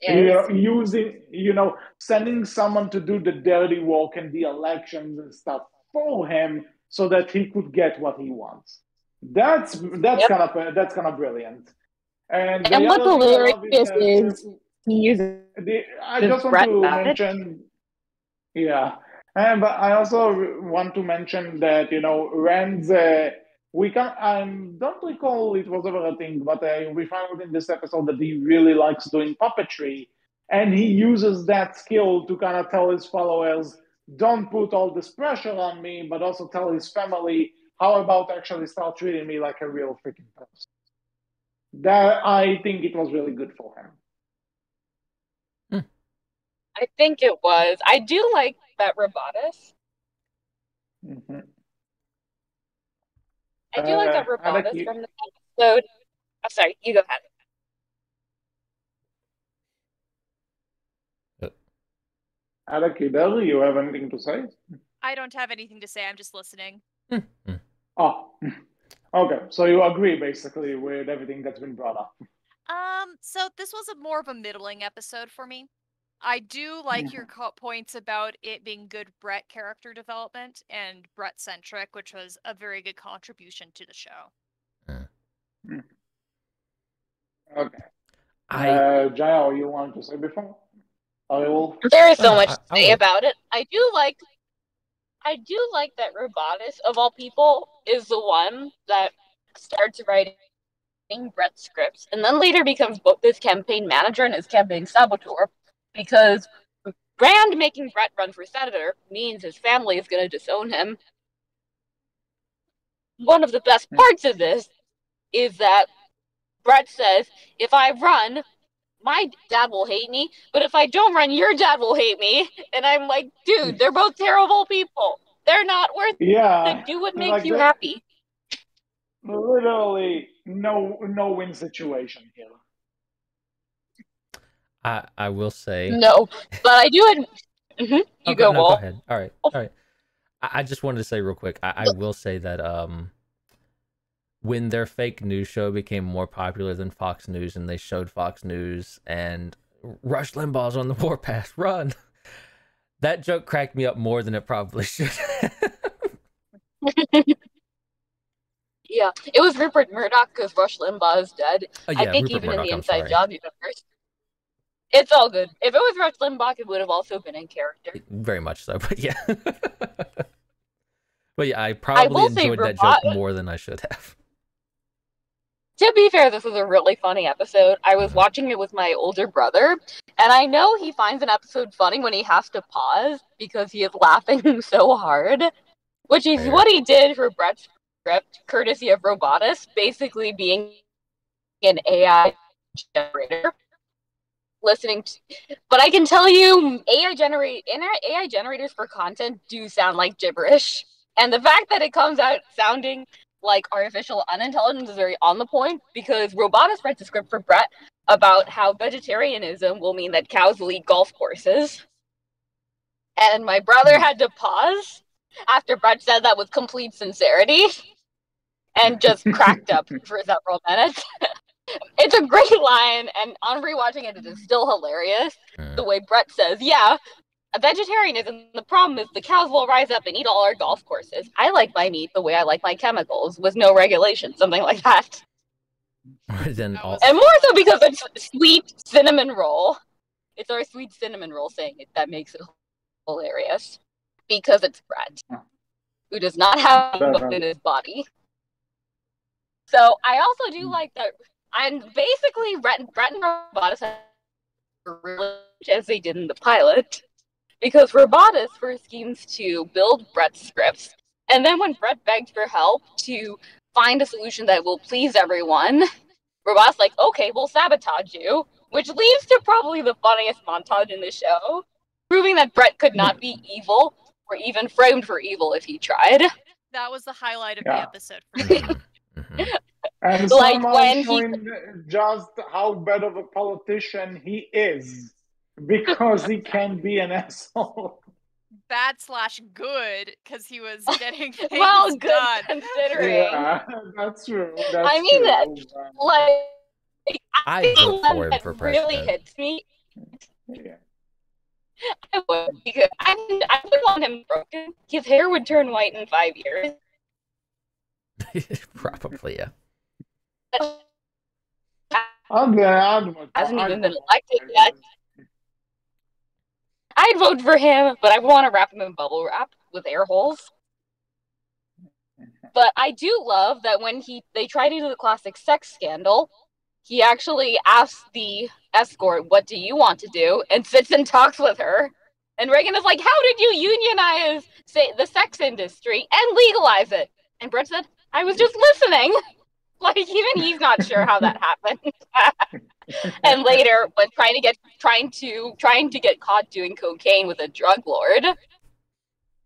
You know, using you know sending someone to do the dirty work and the elections and stuff for him, so that he could get what he wants. That's that's yep. kind of that's kind of brilliant. And, and what the lyric is, is music. The, I Does just want Brett to mention, it? yeah, and, but I also want to mention that, you know, Rand's, uh, we can't, I don't recall it was ever a thing, but uh, we found in this episode that he really likes doing puppetry, and he uses that skill to kind of tell his followers, don't put all this pressure on me, but also tell his family, how about actually start treating me like a real freaking person? That, I think it was really good for him. I think it was. I do like that Robotus. Mm-hmm. I do uh, like that Robotus like from the episode. I'm sorry, you go ahead. Alec, Bell, you have anything to say? I don't have anything to say. I'm just listening. Mm-hmm. Oh, okay. So you agree, basically, with everything that's been brought up. Um. So this was a more of a middling episode for me. I do like yeah. your points about it being good Brett character development and Brett-centric, which was a very good contribution to the show. Mm. Okay. I... Uh, Jaya, you wanted to say before? I will... There is so much to say about it. I do like... I do like that Robotus, of all people, is the one that starts writing Brett's scripts, and then later becomes both his campaign manager and his campaign saboteur. Because Rand making Brett run for senator means his family is going to disown him. One of the best parts of this is that Brett says, if I run, my dad will hate me, but if I don't run, your dad will hate me. And I'm like, dude, they're both terrible people. They're not worth yeah, it. Do what makes like you happy. Literally no, no win situation here. I, I will say no, but I do. Ad- mm-hmm. You okay, go, no, go ahead. All right, all right. I, I just wanted to say real quick. I, I will say that um, when their fake news show became more popular than Fox News, and they showed Fox News and Rush Limbaugh's on the warpath, run. That joke cracked me up more than it probably should. Yeah, it was Rupert Murdoch because Rush Limbaugh is dead. Oh, yeah, I think Rupert even Murdoch, in the Inside Job universe. It's all good. If it was Rush Limbaugh, it would have also been in character. Very much so, but yeah. But yeah, I probably I enjoyed that Robot- joke more than I should have. To be fair, this was a really funny episode. I was mm-hmm. watching it with my older brother, and I know he finds an episode funny when he has to pause because he is laughing so hard, which is fair. What he did for Brett's script, courtesy of Robotus, basically being an A I generator. Listening to, but I can tell you, A I generate A I generators for content do sound like gibberish, and the fact that it comes out sounding like artificial unintelligence is very on the point because Robotus writes a script for Brett about how vegetarianism will mean that cows will eat golf courses, and my brother had to pause after Brett said that with complete sincerity, and just cracked up for several minutes. It's a great line, and on rewatching it, it is still hilarious. Mm. The way Brett says, yeah, a vegetarianism, the problem is the cows will rise up and eat all our golf courses. I like my meat the way I like my chemicals, with no regulation, something like that. Then all- and more so because it's sweet cinnamon roll. It's our sweet cinnamon roll saying it that makes it hilarious. Because it's Brett, who does not have bone in his body. So I also do like that... And basically, Brett and, Brett and Robotus have really, as they did in the pilot, because Robotus first schemes to build Brett's scripts, and then when Brett begged for help to find a solution that will please everyone, Robotus like, okay, we'll sabotage you, which leads to probably the funniest montage in the show, proving that Brett could not be evil, or even framed for evil if he tried. That was the highlight of yeah. the episode for me. Mm-hmm. And like somehow when showing he... just how bad of a politician he is, because he can be an asshole. Bad slash good, because he was getting things well, good done. Considering. Yeah, that's true. That's I mean, true. That, like, I, I think vote for him that for president. Really hits me. Yeah. I would, because I, I would want him broken. His hair would turn white in five years. Probably, yeah. I'm glad I'm the hasn't even been elected yet. I'd vote for him, but I want to wrap him in bubble wrap with air holes. But I do love that when he they tried to do the classic sex scandal, he actually asks the escort, "What do you want to do?" and sits and talks with her. And Reagan is like, "How did you unionize say, the sex industry and legalize it?" And Brett said, "I was just listening." Like, even he's not sure how that happened. And later, when trying to get trying to trying to get caught doing cocaine with a drug lord,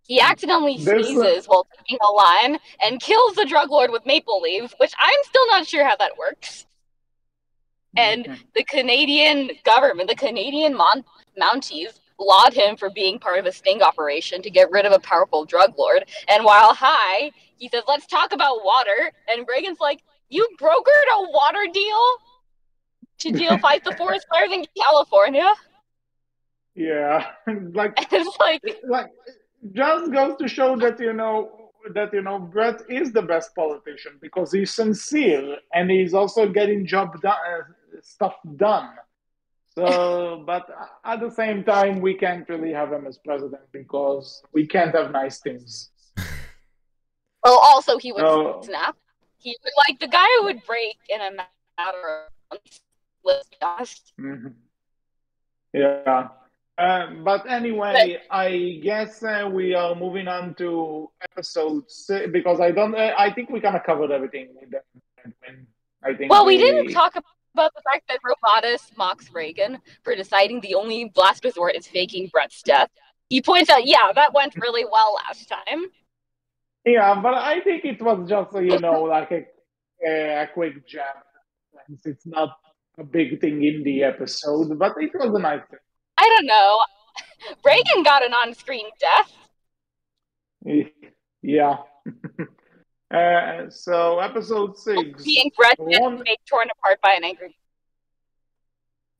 he accidentally sneezes a... while taking a line and kills the drug lord with maple leaves, which I'm still not sure how that works. And the Canadian government, the Canadian Mon- Mounties, laud him for being part of a sting operation to get rid of a powerful drug lord. And while high, he says, "Let's talk about water." And Reagan's like, "You brokered a water deal to deal fight the forest fires in California?" Yeah, like it's like like just goes to show that you know that you know Brett is the best politician because he's sincere and he's also getting job done, stuff done. So, but at the same time, we can't really have him as president because we can't have nice things. Well, also he would so, snap. He would like the guy who would break in a matter of months. Let's be honest. Mm-hmm. Yeah. Um, but anyway, but, I guess uh, we are moving on to episode six because I don't. Uh, I think we kind of covered everything. I think. Well, we, we didn't talk about. About the fact that Robotus mocks Reagan for deciding the only last resort is faking Brett's death. He points out, yeah, that went really well last time. Yeah, but I think it was just, you know, like a, a quick jab. It's not a big thing in the episode, but it was a nice thing. I don't know. Reagan got an on-screen death. Yeah. Uh, so, episode six. Being Brett and make torn apart by an angry.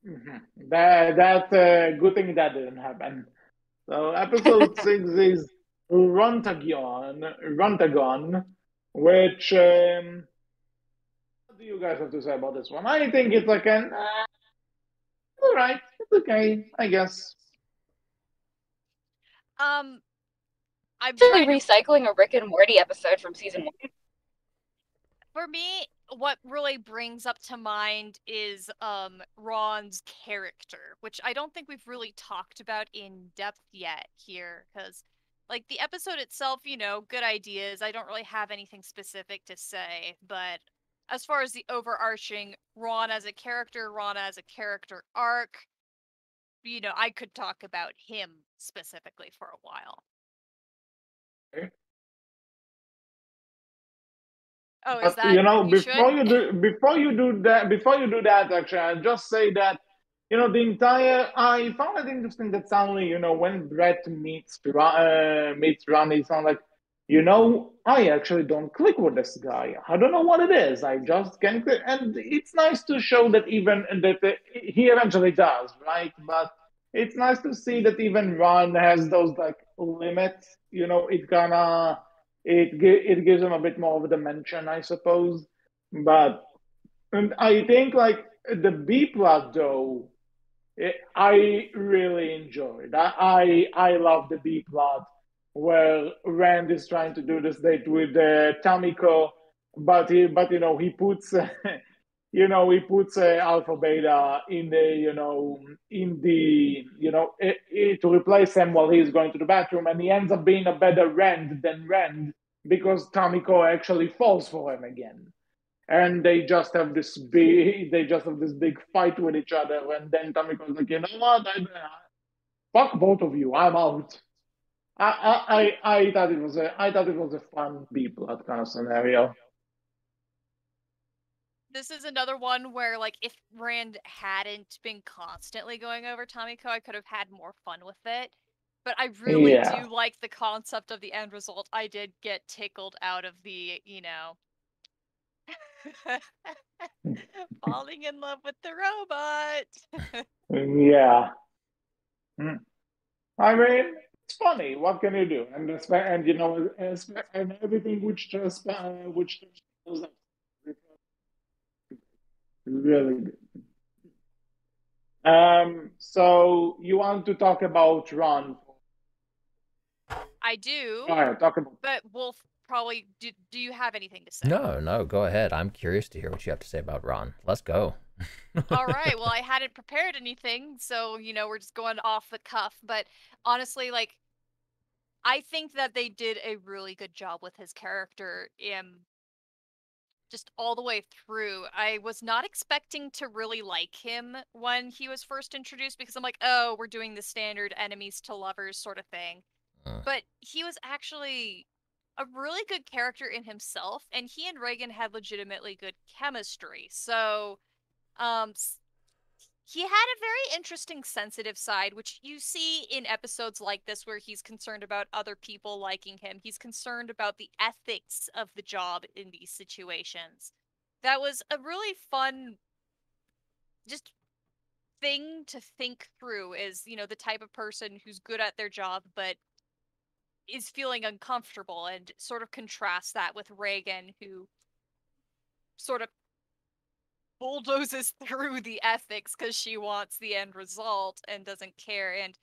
Mm-hmm. That, that uh, good thing that didn't happen. So, episode six is Rontagon, Rontagon, which, um, what do you guys have to say about this one? I think it's like an, uh, all right, it's okay, I guess. Um... I'm really recycling a Rick and Morty episode from season one. For me, what really brings up to mind is um, Ron's character, which I don't think we've really talked about in depth yet here, because, like, the episode itself, you know, good ideas. I don't really have anything specific to say, but as far as the overarching Ron as a character, Ron as a character arc, you know, I could talk about him specifically for a while. Oh, is that, you know, you before should? you do before you do that before you do that actually I'll just say that you know the entire I found it interesting that suddenly you know when Brett meets uh, meets Ronnie, it's like you know I actually don't click with this guy. I don't know what it is. I just can't click. And it's nice to show that even that uh, he eventually does, right? But it's nice to see that even Ron has those like limits. You know, it kind of it it gives him a bit more of a dimension, I suppose. But and I think like the B plot though, it, I really enjoyed. I I, I love the B plot where Rand is trying to do this date with uh, Tamiko, but he, but you know he puts. You know, he puts uh, Alpha Beta in the, you know, in the, you know, it, it, to replace him while he's going to the bathroom, and he ends up being a better Rand than Rand because Tamiko actually falls for him again, and they just have this big, they just have this big fight with each other, and then Tamiko's like, you know what, I, fuck both of you, I'm out. I, I, I, I thought it was a, I thought it was a fun B plot kind of scenario. This is another one where, like, if Rand hadn't been constantly going over Tamiko, I could have had more fun with it. But I really yeah. do like the concept of the end result. I did get tickled out of the, you know, falling in love with the robot. Yeah. I mean, it's funny. What can you do? And, and you know, and everything which just, uh, which just really good. Um, so you want to talk about Ron? I do. All right, talk about. But Wolf, probably. Do, do you have anything to say? No, no. Go ahead. I'm curious to hear what you have to say about Ron. Let's go. All right. Well, I hadn't prepared anything, so you know we're just going off the cuff. But honestly, like, I think that they did a really good job with his character in just all the way through. I was not expecting to really like him when he was first introduced, because I'm like, oh, we're doing the standard enemies to lovers sort of thing. Uh. But he was actually a really good character in himself, and he and Reagan had legitimately good chemistry. So um, he had a very interesting, sensitive side, which you see in episodes like this where he's concerned about other people liking him. He's concerned about the ethics of the job in these situations. That was a really fun just thing to think through, is, you know, the type of person who's good at their job but is feeling uncomfortable, and sort of contrast that with Reagan, who sort of bulldozes through the ethics because she wants the end result and doesn't care. And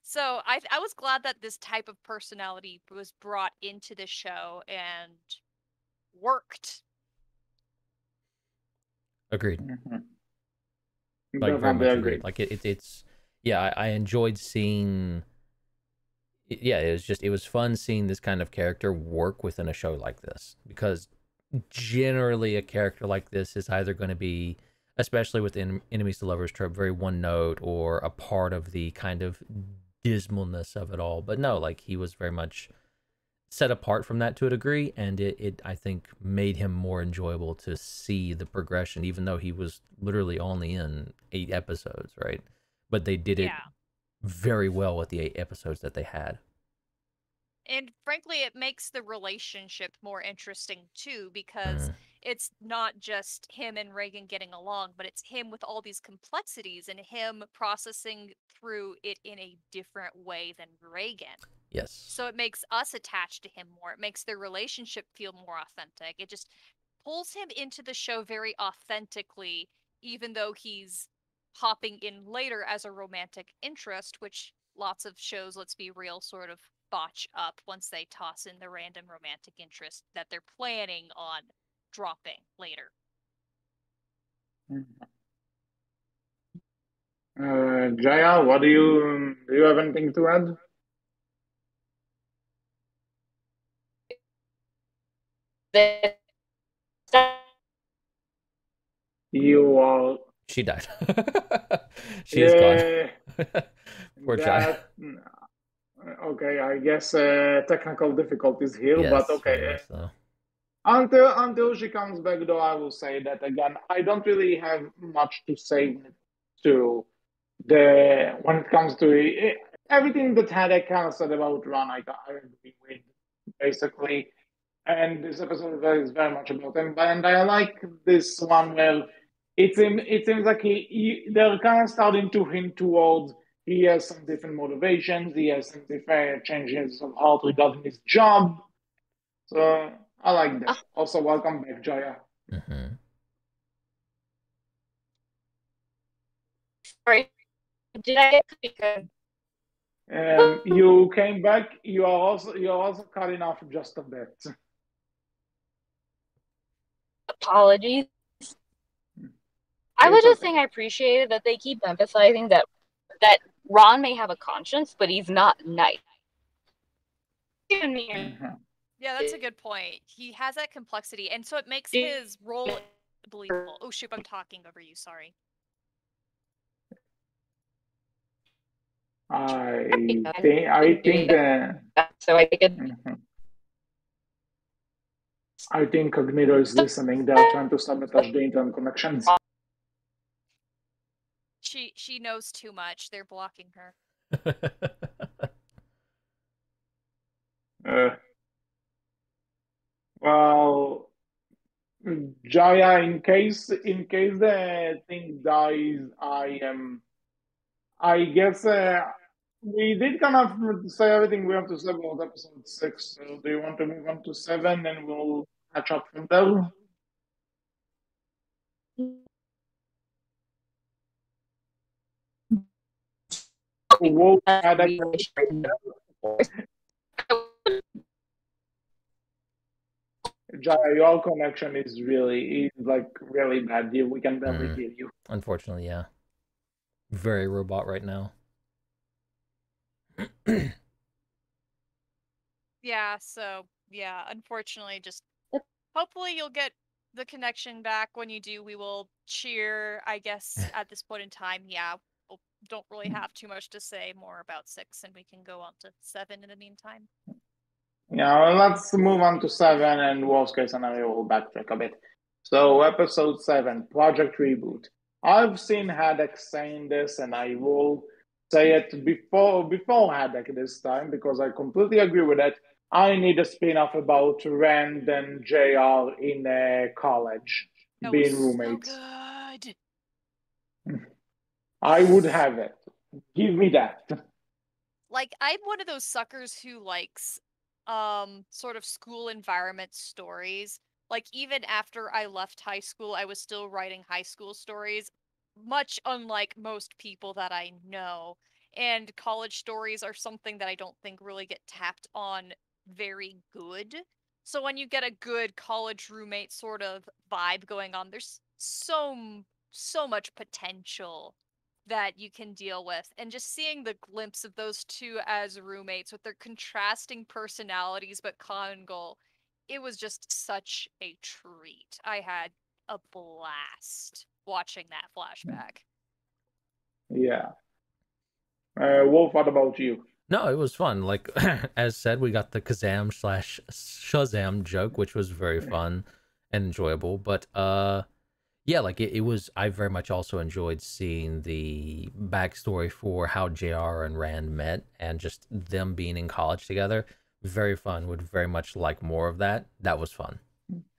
so I, I was glad that this type of personality was brought into the show and worked. Agreed. Mm-hmm. Like, very much agreed. Like it, it, it's, yeah, I, I enjoyed seeing, yeah, it was just, it was fun seeing this kind of character work within a show like this, because generally a character like this is either going to be, especially with the enemies to lovers trope, very one note or a part of the kind of dismalness of it all. But no, like, he was very much set apart from that to a degree, and it, it I think made him more enjoyable to see the progression, even though he was literally only in eight episodes, right? But they did it yeah. very well with the eight episodes that they had. And frankly, it makes the relationship more interesting too, because mm. it's not just him and Reagan getting along, but it's him with all these complexities and him processing through it in a different way than Reagan. Yes. So it makes us attached to him more. It makes their relationship feel more authentic. It just pulls him into the show very authentically, even though he's hopping in later as a romantic interest, which lots of shows, let's be real, sort of botch up once they toss in the random romantic interest that they're planning on dropping later. Uh, Jaya, what do you do? You have anything to add? You are. She died. she yeah. is gone. Poor Jaya. Okay, I guess uh, technical difficulties here, yes, but okay. So. Until until she comes back, though, I will say that again. I don't really have much to say to the when it comes to it, everything that Hadeka said about Ron. I I agree with basically, and this episode is very much about him. But and I like this one where it seems it seems like he, he they're kind of starting to hint towards. He has some different motivations. He has some different changes of heart regarding his job. So I like that. Also, welcome back, Jaya. Mm-hmm. Sorry, did I get cut? Um, you came back. You are also you are also cutting off just a bit. Apologies. It's I was just okay. saying I appreciated that they keep emphasizing that that. Ron may have a conscience, but he's not nice. Yeah, that's a good point. He has that complexity, and so it makes his role believable. Oh, shoot, I'm talking over you. Sorry. I think, I think that... So I think it... I think Cognito is listening. They are trying to sabotage the internet connections. She she knows too much. They're blocking her. uh, well, Jaya, in case in case the thing dies, I am. Um, I guess uh, we did kind of say everything we have to say about episode six. So do you want to move on to seven, and we'll catch up from there? woke Jaya, your connection is really is like really bad. We can barely mm. hear you. Unfortunately, yeah. Very robot right now. Yeah, so yeah, unfortunately, just hopefully you'll get the connection back. When you do, we will cheer, I guess, at this point in time. Yeah, we don't really have too much to say more about six, and we can go on to seven in the meantime. Yeah, well, let's move on to seven, and worst case scenario, we'll backtrack a bit. So, episode seven, Project Reboot. I've seen Haddock saying this, and I will say it before before Haddock this time, because I completely agree with it. I need a spin-off about Rand and J R in a college that being roommates. So good. I would have it. Give me that. Like, I'm one of those suckers who likes um sort of school environment stories. Like, even after I left high school, I was still writing high school stories, much unlike most people that I know. And college stories are something that I don't think really get tapped on very good. So when you get a good college roommate sort of vibe going on, there's so, so much potential that you can deal with. And just seeing the glimpse of those two as roommates with their contrasting personalities but common goal, it was just such a treat. I had a blast watching that flashback. Yeah. Uh, Wolf, what about you? No, it was fun. Like, as said, we got the Kazam slash Shazam joke, which was very fun and enjoyable. But, uh, yeah, like, it, it was, I very much also enjoyed seeing the backstory for how J R and Rand met and just them being in college together. Very fun. Would very much like more of that. That was fun.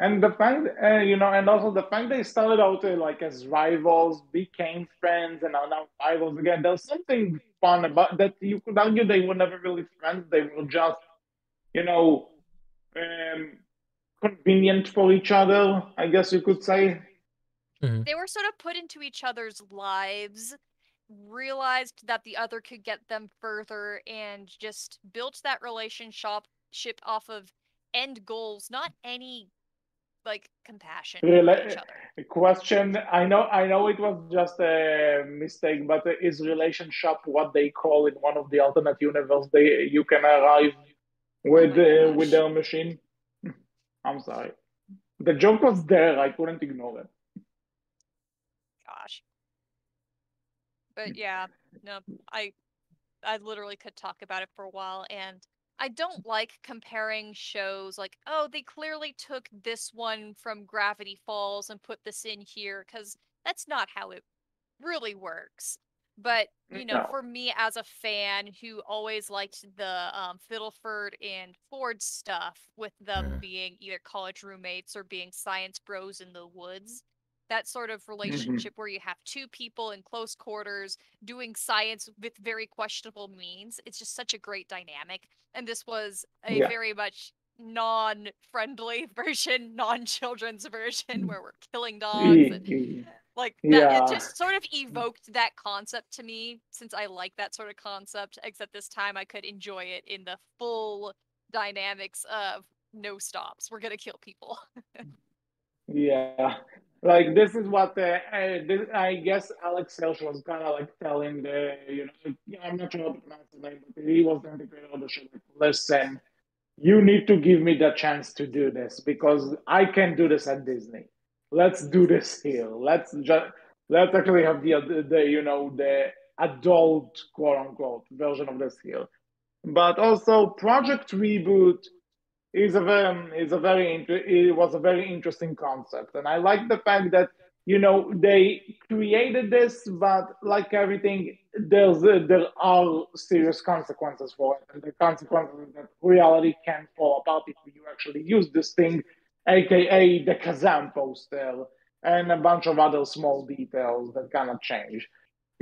And the fact, uh, you know, and also the fact they started out uh, like as rivals, became friends, and are now rivals again. There's something fun about that. You could argue they were never really friends. They were just, you know, um, convenient for each other, I guess you could say. Mm-hmm. They were sort of put into each other's lives, realized that the other could get them further, and just built that relationship off of end goals, not any like compassion Rel- each other. Question: I know, I know, it was just a mistake, but is relationship what they call in one of the alternate universes? They you can arrive with oh uh, with their machine. I'm sorry, the joke was there. I couldn't ignore it. Gosh, but yeah, no, I I literally could talk about it for a while. And I don't like comparing shows like, oh, they clearly took this one from Gravity Falls and put this in here, because that's not how it really works. But, you know, no. for me as a fan who always liked the um, Fiddleford and Ford stuff with them mm. being either college roommates or being science bros in the woods, that sort of relationship mm-hmm. where you have two people in close quarters doing science with very questionable means. It's just such a great dynamic. And this was a yeah. very much non-friendly version, non-children's version, where we're killing dogs. And, like, that, yeah. it just sort of evoked that concept to me, since I like that sort of concept, except this time I could enjoy it in the full dynamics of no stops. We're going to kill people. yeah. Like, this is what uh, I, this, I guess Alex Hirsch was kind of like telling the, you know, I'm not sure how to pronounce his name, but he was the integrator of the show. Like, listen, you need to give me the chance to do this, because I can do this at Disney. Let's do this here. Let's just, let's actually have the, the, you know, the adult, quote unquote, version of this here. But also, Project Reboot is a very, is a very inter- it was a very interesting concept. And I like the fact that, you know, they created this, but like everything, there's uh, there are serious consequences for it. And the consequences that reality can fall apart if you actually use this thing, aka the Kazam poster, and a bunch of other small details that kind of change.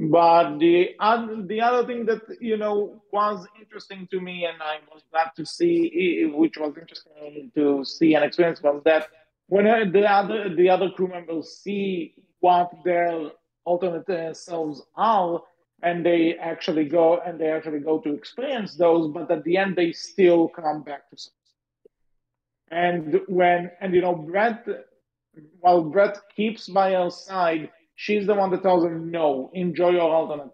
But the other, the other thing that, you know, was interesting to me, and I was glad to see, which was interesting to see and experience, was that when the other, the other crew members see what their alternate selves are, and they actually go and they actually go to experience those, but at the end they still come back to something. And when and you know Brett, while Brett keeps by her side, she's the one that tells him, "No, enjoy your alternate."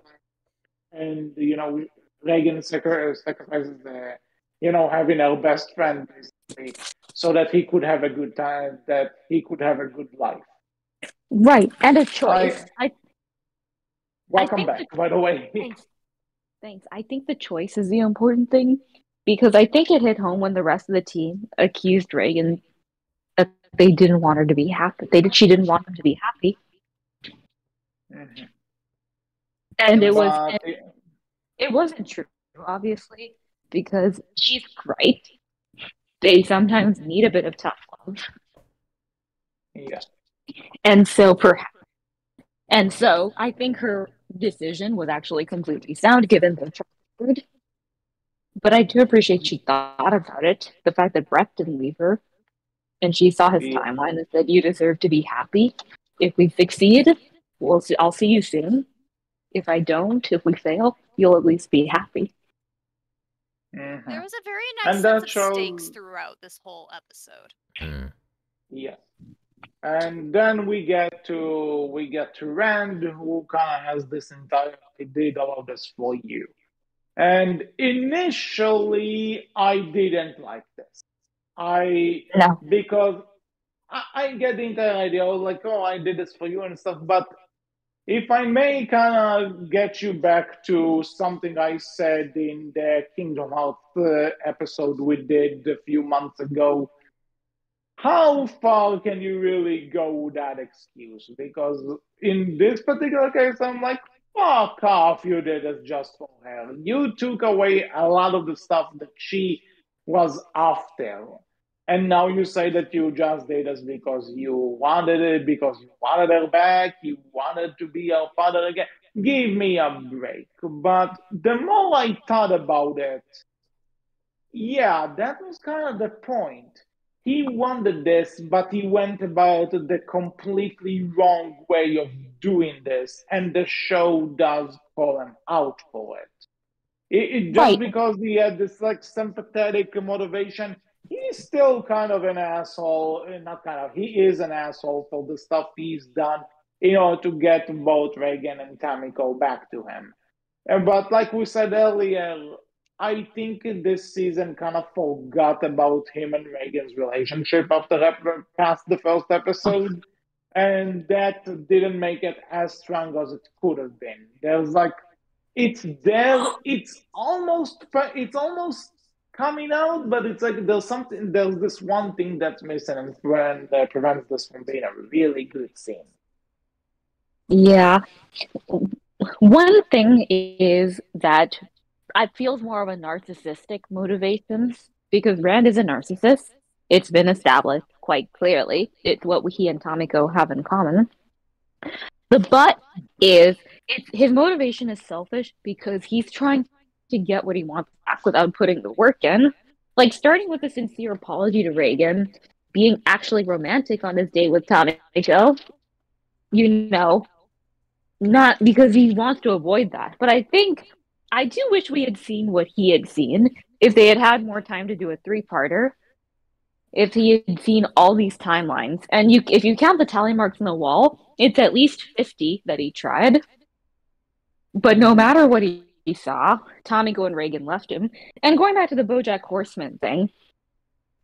And you know Reagan sacrifices the, you know, having her best friend basically, so that he could have a good time, that he could have a good life. Right, and a choice. I, I Welcome I back, the, by the way. Thanks. Thanks. I think the choice is the important thing, because I think it hit home when the rest of the team accused Reagan that they didn't want her to be happy. They did. She didn't want them to be happy, mm-hmm. and it but, was and yeah. it wasn't true, obviously, because she's right. They sometimes need a bit of tough love. Yeah, and so perhaps. And so I think her decision was actually completely sound given the record. But I do appreciate she thought about it. The fact that Brett didn't leave her and she saw his yeah. timeline and said, "You deserve to be happy. If we succeed, we'll see, I'll see you soon. If I don't, if we fail, you'll at least be happy." Mm-hmm. There was a very nice and sense of show... stakes throughout this whole episode. Mm. Yeah. And then we get to we get to Rand, who kind of has this entire "I did all of this for you." And initially, I didn't like this. I no. because I, I get the entire idea. I was like, "Oh, I did this for you" and stuff. But if I may, kind of get you back to something I said in the Kingdom Hearts uh, episode we did a few months ago. How far can you really go with that excuse? Because in this particular case, I'm like, fuck off, you did it just for her. You took away a lot of the stuff that she was after. And now you say that you just did this because you wanted it, because you wanted her back, you wanted to be her father again. Give me a break. But the more I thought about it, yeah, that was kind of the point. He wanted this, but he went about the completely wrong way of doing this, and the show does call him out for it. It, it just right. because he had this like sympathetic motivation, he's still kind of an asshole. Not kind of, he is an asshole for the stuff he's done in order to get both Reagan and Tamiko back to him. But like we said earlier, I think this season kind of forgot about him and Reagan's relationship after past the first episode, and that didn't make it as strong as it could have been. There's like, it's there, it's almost, it's almost coming out, but it's like there's something, there's this one thing that's missing and that prevents this from being a really good scene. Yeah, one thing is that. It feels more of a narcissistic motivation because Rand is a narcissist. It's been established quite clearly. It's what he and Tamiko have in common. The but is it's, his motivation is selfish because he's trying to get what he wants back without putting the work in. Like starting with a sincere apology to Reagan, being actually romantic on his date with Tamiko, you know, not because he wants to avoid that. But I think... I do wish we had seen what he had seen. If they had had more time to do a three-parter, if he had seen all these timelines, and you, if you count the tally marks on the wall, it's at least fifty that he tried. But no matter what he, he saw, Tamiko and Reagan left him. And going back to the Bojack Horseman thing,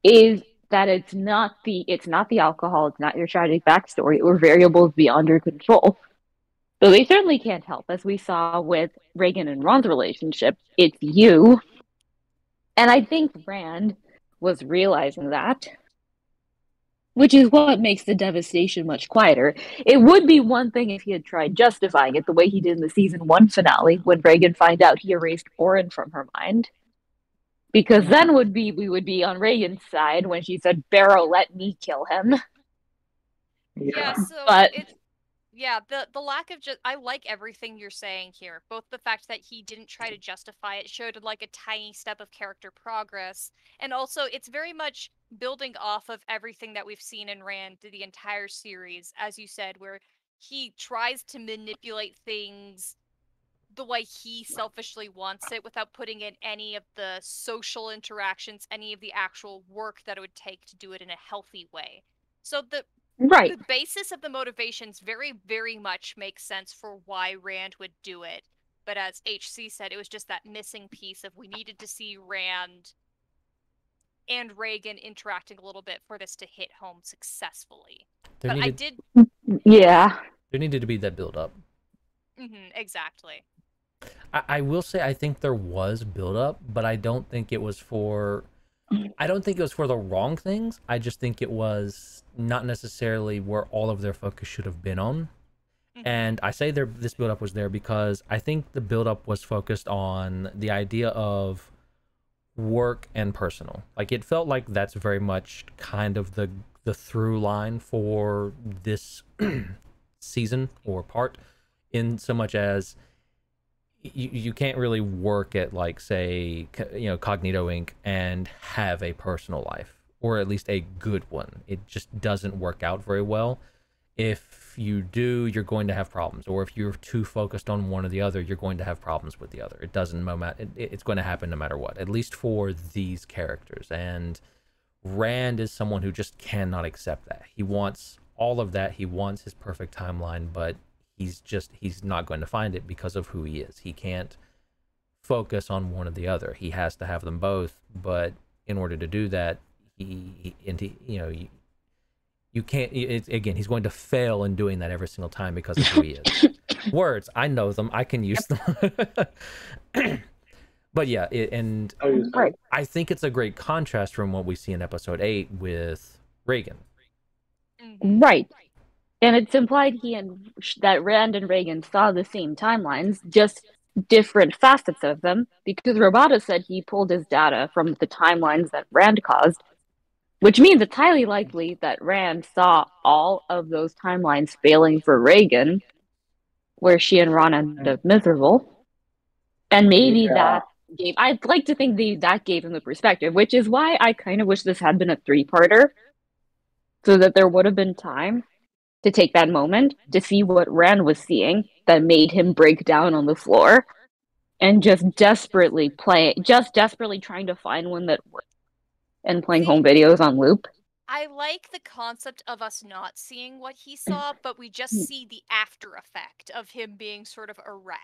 is that it's not the it's not the alcohol, it's not your tragic backstory, or variables beyond your control. So they certainly can't help, as we saw with Reagan and Ron's relationship. It's you. And I think Rand was realizing that, which is what makes the devastation much quieter. It would be one thing if he had tried justifying it the way he did in the season one finale when Reagan found out he erased Oren from her mind. Because then would be we would be on Reagan's side when she said, "Barrow, let me kill him." Yeah, yeah so but... it's... Yeah, the, the lack of just... I like everything you're saying here. Both the fact that he didn't try to justify it showed like a tiny step of character progress. And also, it's very much building off of everything that we've seen in Rand through the entire series, as you said, where he tries to manipulate things the way he selfishly wants it without putting in any of the social interactions, any of the actual work that it would take to do it in a healthy way. So the, right. the basis of the motivations very, very much makes sense for why Rand would do it. But as H C said, it was just that missing piece of we needed to see Rand and Reagan interacting a little bit for this to hit home successfully. There but needed... I did... Yeah. There needed to be that build-up. Mm-hmm, exactly. I, I will say I think there was build-up, but I don't think it was for... I don't think it was for the wrong things. I just think it was not necessarily where all of their focus should have been on. Mm-hmm. And I say there, this build-up was there because I think the build-up was focused on the idea of work and personal. Like, it felt like that's very much kind of the the through line for this season or part, in so much as you, you can't really work at, like, say, you know, Cognito Incorporated and have a personal life, or at least a good one. It just doesn't work out very well. If you do, you're going to have problems, or if you're too focused on one or the other, you're going to have problems with the other. It doesn't matter. It, it's going to happen no matter what, at least for these characters. And Rand is someone who just cannot accept that. He wants all of that. He wants his perfect timeline, but he's just, he's not going to find it because of who he is. He can't focus on one or the other. He has to have them both. But in order to do that, he, and he, you know, you, You can't, it's, again, he's going to fail in doing that every single time because of who he is. Words, I know them, I can use yep. them. But yeah, it, and right. I think it's a great contrast from what we see in episode eight with Reagan. Right. And it's implied he and, that Rand and Reagan saw the same timelines, just different facets of them, because Robotus said he pulled his data from the timelines that Rand caused, which means it's highly likely that Rand saw all of those timelines failing for Reagan, where she and Ron ended up miserable. And maybe yeah. that gave... I'd like to think they, that gave him the perspective, which is why I kind of wish this had been a three-parter, so that there would have been time to take that moment to see what Rand was seeing that made him break down on the floor and just desperately play, just desperately trying to find one that worked. And playing home videos on loop. I like the concept of us not seeing what he saw, but we just see the after effect of him being sort of a wreck.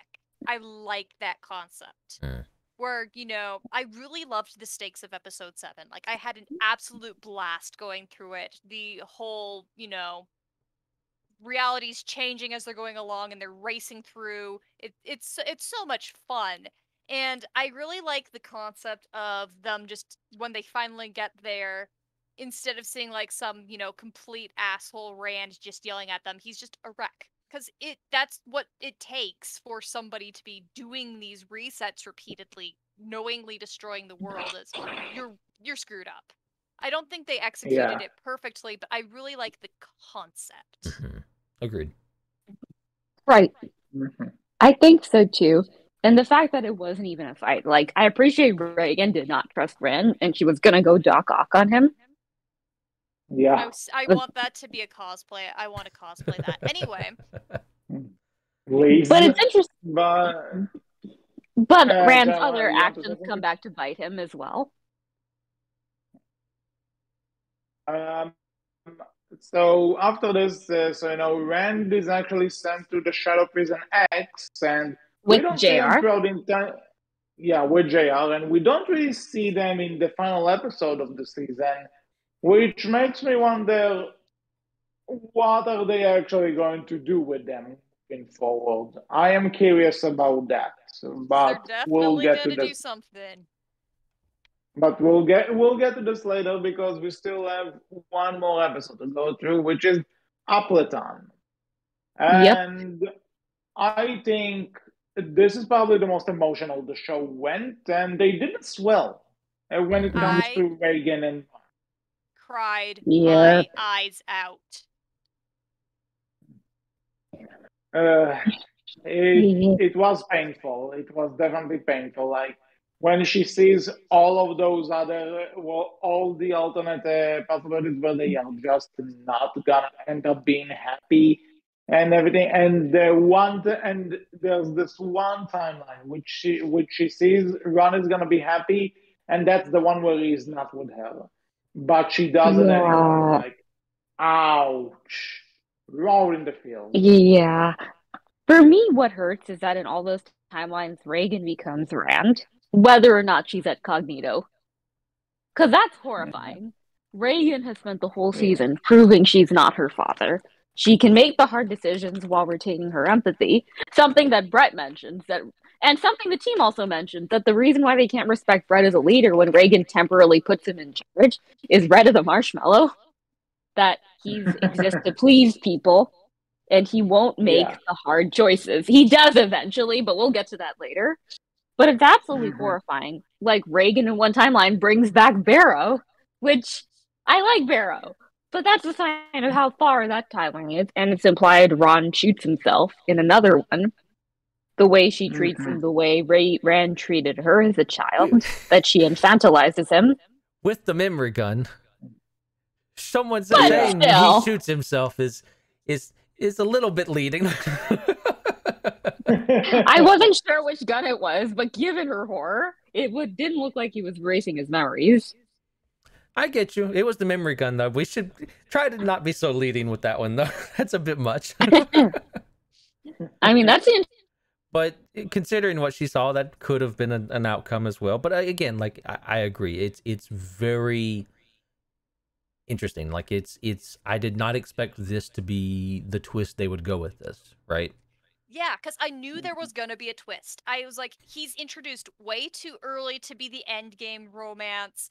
I like that concept. Mm. Where, you know, I really loved the stakes of episode seven. Like, I had an absolute blast going through it. The whole, you know, reality's changing as they're going along and they're racing through. It, it's it's so much fun. And I really like the concept of them just, when they finally get there, instead of seeing, like, some, you know, complete asshole Rand just yelling at them, he's just a wreck. Because it that's what it takes for somebody to be doing these resets repeatedly, knowingly destroying the world, is you're, you're screwed up. I don't think they executed yeah. it perfectly, but I really like the concept. Mm-hmm. Agreed. Right. Mm-hmm. I think so, too. And the fact that it wasn't even a fight. Like, I appreciate Reagan did not trust Rand, and she was going to go Doc Ock on him. Yeah. I, was, I want that to be a cosplay. I want to cosplay that. Anyway. Please. But it's interesting. But, but uh, Rand's uh, other yeah, actions yeah. come back to bite him as well. Um. So, after this, uh, so, you know, Rand is actually sent to the Shadow Prison X, and with J R, yeah, with J R, and we don't really see them in the final episode of the season, which makes me wonder what are they actually going to do with them in forward. I am curious about that, but we'll get to this. Something. But we'll get we'll get to this later because we still have one more episode to go through, which is Appleton, and yep. I think this is probably the most emotional the show went, and they didn't swell uh, when it comes I to Reagan and cried yeah. my eyes out. Uh, it, it was painful. It was definitely painful. Like, when she sees all of those other, well, all the alternate uh, possibilities where they are just not gonna end up being happy, and everything. And the one th- and there's this one timeline which she which she sees Ron is gonna be happy, and that's the one where he's not with her. But she doesn't yeah. anymore. Like, ouch. Roll in the field. Yeah. For me, what hurts is that in all those timelines, Reagan becomes Rand, whether or not she's at Cognito. Because that's horrifying. Reagan has spent the whole season proving she's not her father. She can make the hard decisions while retaining her empathy. Something that Brett mentions, that, and something the team also mentioned, that the reason why they can't respect Brett as a leader when Reagan temporarily puts him in charge is Brett is a marshmallow. That he exists to please people, and he won't make yeah. the hard choices. He does eventually, but we'll get to that later. But it's absolutely mm-hmm. horrifying. Like, Reagan in one timeline brings back Barrow, which, I like Barrow, but that's a sign of how far that timeline is, and it's implied Ron shoots himself in another one. The way she treats mm-hmm. him, the way Ray- Rand treated her as a child, that she infantilizes him. With the memory gun. Someone saying he shoots himself is is is a little bit leading. I wasn't sure which gun it was, but given her horror, it would, didn't look like he was erasing his memories. I get you. It was the memory gun, though. We should try to not be so leading with that one, though. That's a bit much. I mean, that's it. But considering what she saw, that could have been a, an outcome as well. But again, like, I, I agree. It's it's very interesting. Like, it's it's I did not expect this to be the twist they would go with this, right? Yeah, because I knew there was going to be a twist. I was like, he's introduced way too early to be the end game romance.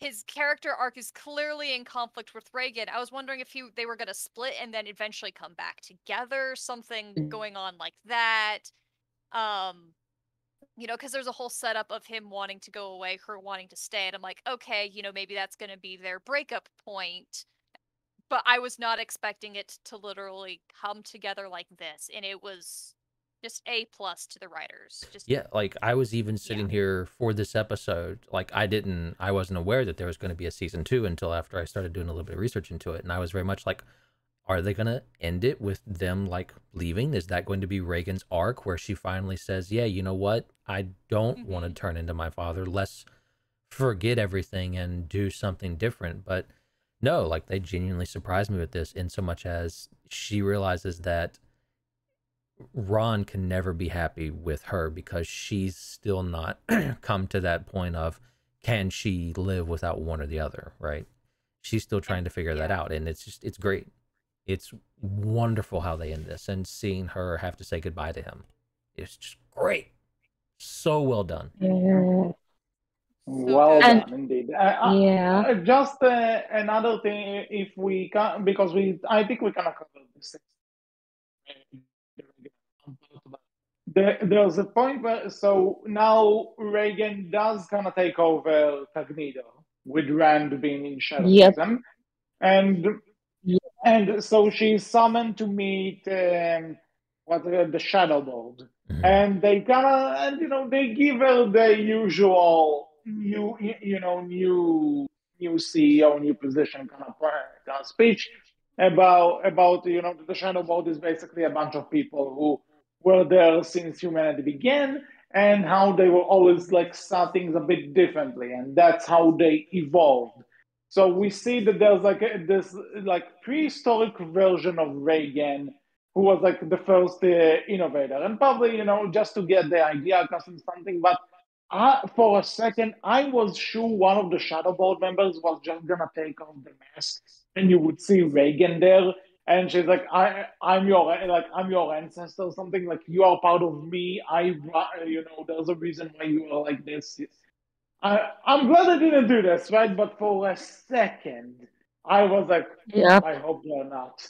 His character arc is clearly in conflict with Reagan. I was wondering if he they were going to split and then eventually come back together, something going on like that. Um You know, because there's a whole setup of him wanting to go away, her wanting to stay. And I'm like, okay, you know, maybe that's going to be their breakup point. But I was not expecting it to literally come together like this. And it was just a plus to the writers. Just Yeah, like I was even sitting yeah. here for this episode. Like I didn't, I wasn't aware that there was going to be a season two until after I started doing a little bit of research into it. And I was very much like, are they going to end it with them, like, leaving? Is that going to be Reagan's arc where she finally says, yeah, you know what? I don't mm-hmm. want to turn into my father. Let's forget everything and do something different. But no, like, they genuinely surprised me with this in so much as she realizes that Ron can never be happy with her because she's still not come to that point of can she live without one or the other, right? She's still trying to figure yeah. that out. And it's just, it's great. It's wonderful how they end this, and seeing her have to say goodbye to him. It's just great. So well done. Yeah. Well and, done, indeed. Uh, yeah. Uh, just uh, another thing, if we can, because we, I think we cannot cover this. There, there's a point where, so now Reagan does kind of take over Cognito with Rand being in shadow. Yep. And And so she's summoned to meet um, what uh, the Shadow Board, mm-hmm. and they kind of, and you know, they give her the usual new, you know, new new C E O, new position kind of uh, speech about about you know the Shadow Board is basically a bunch of people who were there since humanity began, and how they were always like saw things a bit differently, and that's how they evolved. So we see that there's like a, this like prehistoric version of Reagan, who was like the first uh, innovator, and probably you know just to get the idea of something. But I, for a second, I was sure one of the Shadow Board members was just gonna take off the mask, and you would see Reagan there, and she's like, "I, I'm your like I'm your ancestor, or something like you are part of me. I, you know, there's a reason why you are like this." I, I'm glad I didn't do this, right? But for a second, I was like, yeah. I hope they're not.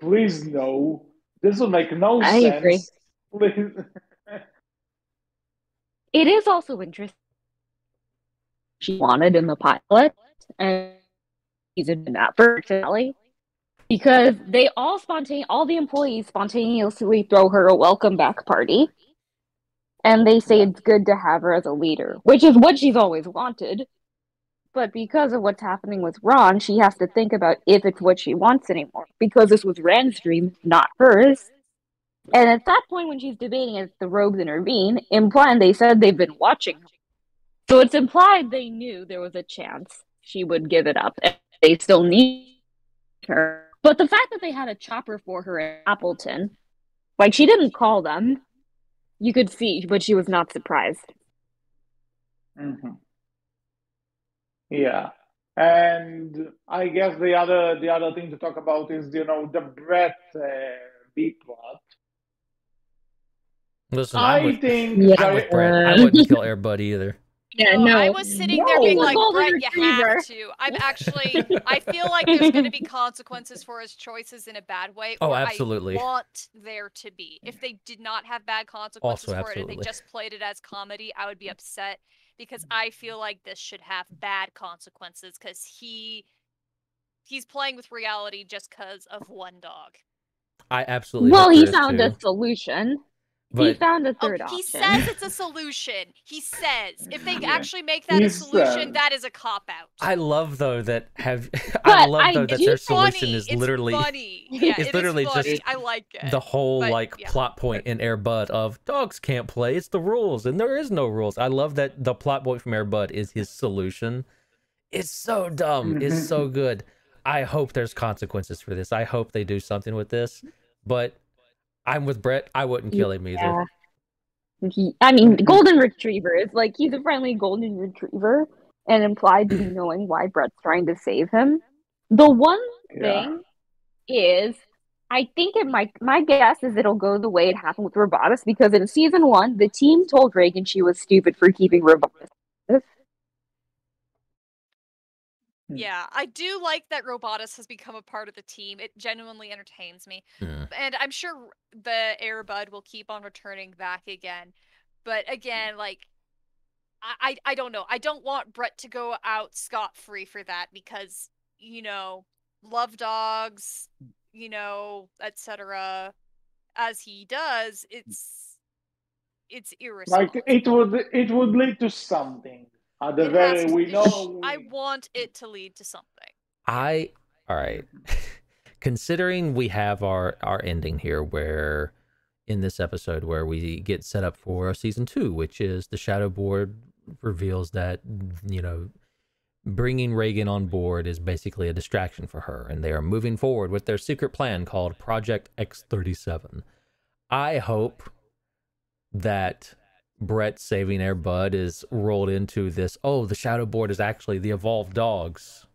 Please, no. This will make no I sense. I agree. Please. It is also interesting. She wanted in the pilot, and she's in that personality, because they all spontaneously, all the employees spontaneously throw her a welcome back party. And they say it's good to have her as a leader, which is what she's always wanted. But because of what's happening with Ron, she has to think about if it's what she wants anymore. Because this was Rand's dream, not hers. And at that point when she's debating it, the rogues intervene, implying they said they've been watching her. So it's implied they knew there was a chance she would give it up. And they still need her. But the fact that they had a chopper for her in Appleton, like, she didn't call them. You could see, but she was not surprised. Mm-hmm. Yeah, and I guess the other the other thing to talk about is, you know, the Brett uh, B plot. Listen, I, I would, think yeah. I, would I wouldn't kill Air Bud either. Yeah, no, no. I was sitting no. there being like, Brett, you have to. I'm actually, I feel like there's going to be consequences for his choices in a bad way. Oh, absolutely. I want there to be. If they did not have bad consequences also, for absolutely. it, if they just played it as comedy, I would be upset. Because I feel like this should have bad consequences, because he he's playing with reality just because of one dog. I absolutely well, he found too. a solution. But... He found a third oh, option. He says it's a solution. He says if they actually make that he a solution, said. that is a cop out. I love though that have I love I though that their funny. solution is it's literally funny. Yeah, it's it literally funny. just I like it. the whole but, like yeah. plot point in Air Bud of dogs can't play. It's the rules, and there is no rules. I love that the plot point from Air Bud is his solution. It's so dumb. Mm-hmm. It's so good. I hope there's consequences for this. I hope they do something with this, but. I'm with Brett. I wouldn't kill him either. Yeah. He, I mean, golden retriever is like, he's a friendly golden retriever and implied to be knowing why Brett's trying to save him. The one thing yeah. is, I think it might, my guess is it'll go the way it happened with Robotus, because in season one, the team told Reagan she was stupid for keeping Robotus. Yeah, I do like that Robotus has become a part of the team. It genuinely entertains me. Yeah. And I'm sure the Air Bud will keep on returning back again. But again, like, I, I, I don't know. I don't want Brett to go out scot-free for that because, you know, love dogs, you know, et cetera. As he does, it's, it's irresponsible. Like, it would, it would lead to something. Uh, the very, we know. I want it to lead to something. I, all right. Considering we have our, our ending here where, in this episode, where we get set up for season two, which is the Shadow Board reveals that, you know, bringing Reagan on board is basically a distraction for her, and they are moving forward with their secret plan called Project X thirty-seven. I hope that Brett saving Air Bud is rolled into this, oh, the Shadow Board is actually the evolved dogs.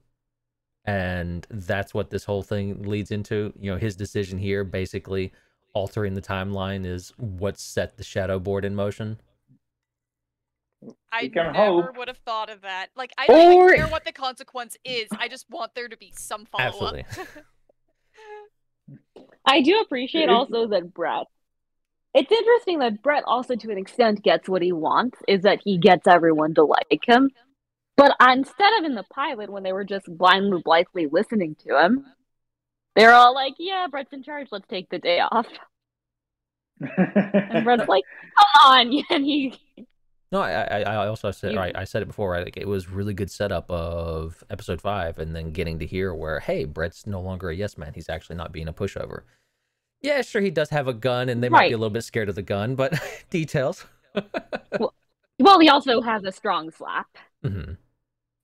And that's what this whole thing leads into. You know, his decision here, basically altering the timeline, is what set the Shadow Board in motion. I never hope. would have thought of that. Like, I don't or... even care what the consequence is. I just want there to be some follow-up. I do appreciate also that Brett, it's interesting that Brett also, to an extent, gets what he wants, is that he gets everyone to like him. But instead of in the pilot, when they were just blindly, blithely listening to him, they're all like, yeah, Brett's in charge, let's take the day off. And Brett's like, come on! And he... No, I, I also said, right, I said it before, right? Like, it was really good setup of episode five, and then getting to here where, hey, Brett's no longer a yes man, he's actually not being a pushover. Yeah, sure, he does have a gun, and they might right. be a little bit scared of the gun, but details. well, well, he also has a strong slap. Mm-hmm.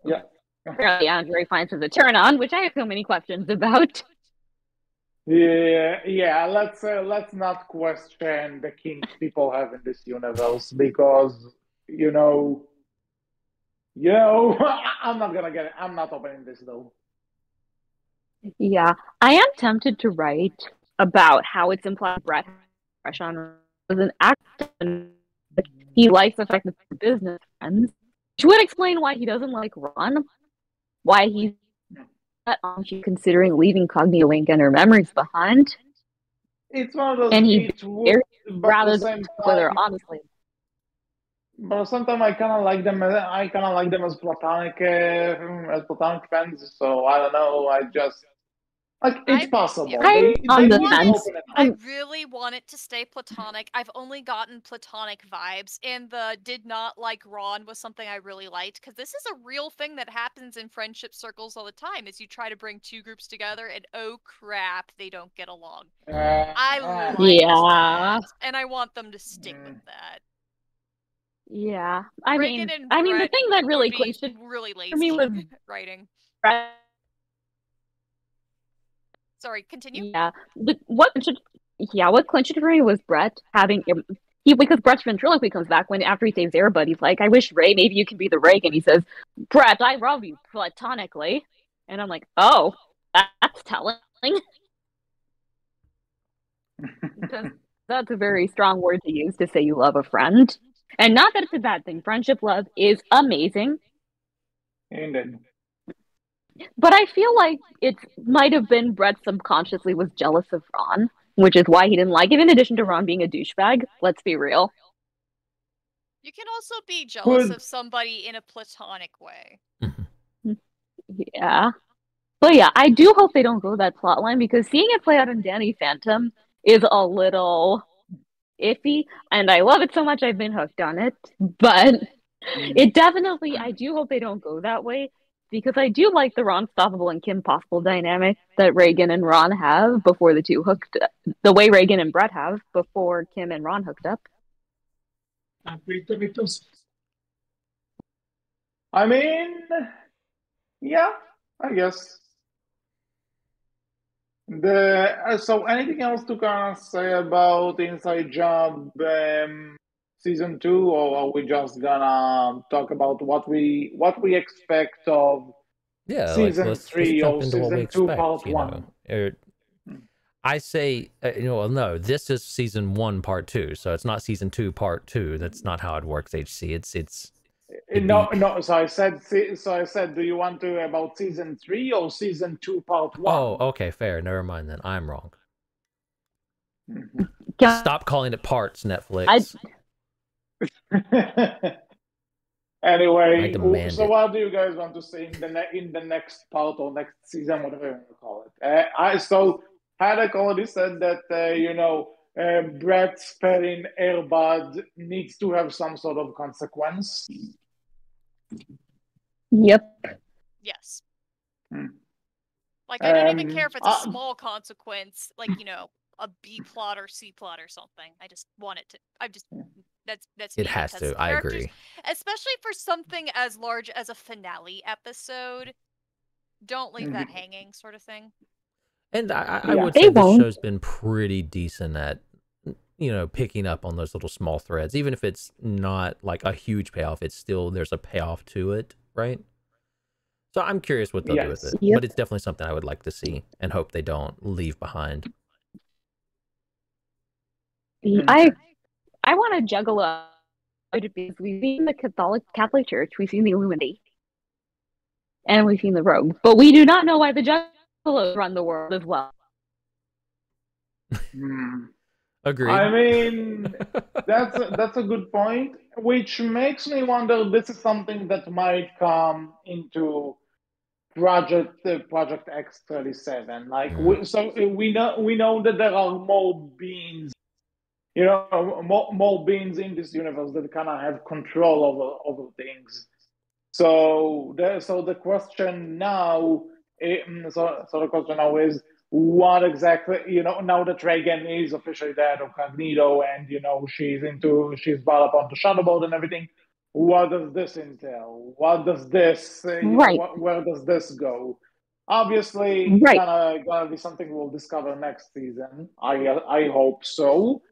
Yeah. Apparently, Andre finds as a turn-on, which I have so many questions about. Yeah, yeah. Let's uh, let's not question the kinks people have in this universe, because you know, you know, I'm not gonna get it. I'm not opening this though. Yeah, I am tempted to write about how it's implied Brett has a crush on her as an actor. He likes the fact that they're business friends, which would explain why he doesn't like Ron, why he's not considering leaving Cognito Incorporated and her memories behind. It's one of those and he rather than whether honestly. But sometimes I kind of like them. As, I kind of like them as platonic, uh, as platonic friends. So I don't know. I just. Like, it's I, possible. Yeah. They, on they the fence. I really want it to stay platonic. I've only gotten platonic vibes, and the did not like Ron was something I really liked, because this is a real thing that happens in friendship circles all the time, is you try to bring two groups together, and oh crap, they don't get along. Uh, I like yeah. that, and I want them to stick mm. with that. Yeah. I Reagan mean, I mean, the thing that really clinched really lazy for me was writing. Brett. Sorry, continue. Yeah, the, what should, yeah, what clinched it for me was Brett having he because Brett's ventriloquy comes back when after he saves Air Bud, he's like, "I wish Ray, maybe you can be the Ray," and he says, "Brett, I love you platonically," and I'm like, "Oh, that's telling." Because that's a very strong word to use to say you love a friend, and not that it's a bad thing. Friendship love is amazing. And then. But I feel like it might have been Brett subconsciously was jealous of Ron, which is why he didn't like him, in addition to Ron being a douchebag. Let's be real. You can also be jealous Good. of somebody in a platonic way. Yeah. But yeah, I do hope they don't go that plot line, because seeing it play out in Danny Phantom is a little iffy, and I love it so much I've been hooked on it. But it definitely, I do hope they don't go that way, because I do like the Ron Stoppable and Kim Possible dynamic that Reagan and Ron have before the two hooked up. The way Reagan and Brett have before Kim and Ron hooked up. I mean, yeah, I guess. The So anything else to kind of say about Inside Job um, Season two, or are we just gonna talk about what we what we expect of yeah, season like let's, three let's or season expect, two part one? Know. I say, you know, well, no, this is season one part two, so it's not season two part two. That's not how it works, H C. It's it's no, be... no. So I said, so I said, do you want to about season three or season two part one? Oh, okay, fair. Never mind then. I'm wrong. Stop calling it parts, Netflix. I... Anyway, so it. What do you guys want to see in the ne in the next part or next season, whatever you want to call it? Uh, I so Haddock already said that uh, you know uh, Brett spelling Air Bud needs to have some sort of consequence. Yep. Yes. Hmm. Like I don't um, even care if it's a uh, small consequence, like you know a B plot or C plot or something. I just want it to. I just. That's that's it has to. I agree, especially for something as large as a finale episode. Don't leave mm-hmm. that hanging, sort of thing. And I, I yeah, would say won't. This show's been pretty decent at you know picking up on those little small threads, even if it's not like a huge payoff. It's still there's a payoff to it, right? So I'm curious what they'll yes. do with it, yep. but it's definitely something I would like to see and hope they don't leave behind. I. I want to juggle up because we've seen the Catholic Catholic Church, we've seen the Illuminati, and we've seen the Rogue. But we do not know why the Juggalos run the world as well. Mm. Agreed. I mean, that's a, that's a good point, which makes me wonder. This is something that might come into Project uh, Project X thirty-seven. Like, we, so we know we know that there are more beings. You know, more, more beings in this universe that kind of have control over over things. So, the, so the question now, so, so the question now is, what exactly? You know, now that Reagan is officially dead of Cognito, and you know she's into she's brought up onto Shadow Board and everything. What does this entail? What does this? Right. You know, where does this go? Obviously, right. it's gonna, gonna be something we'll discover next season. I I hope so.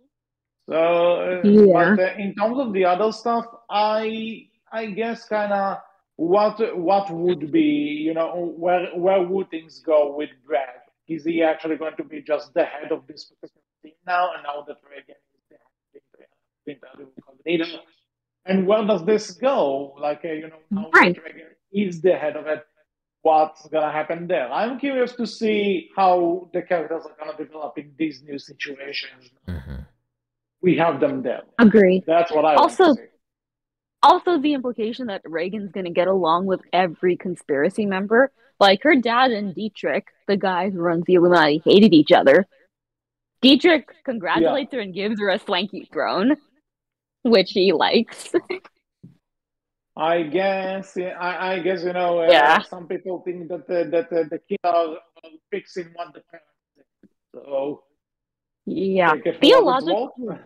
So, yeah. But uh, in terms of the other stuff, I I guess kind of what what would be you know where where would things go with Brett? Is he actually going to be just the head of this particular team now? And now that Reagan is the head of and where does this go? Like uh, you know, now right. that Reagan is the head of it, what's gonna happen there? I'm curious to see how the characters are gonna develop in these new situations. Mm-hmm. We have them there. Agree. That's what I also. Want to say. Also, the implication that Reagan's going to get along with every conspiracy member, Like, her dad and Dietrich, the guy who runs the Illuminati, hated each other. Dietrich congratulates yeah. her and gives her a swanky throne, which he likes. I guess, I, I guess you know, uh, yeah. some people think that uh, that uh, the kids are fixing what the parents did. So, yeah, theologically,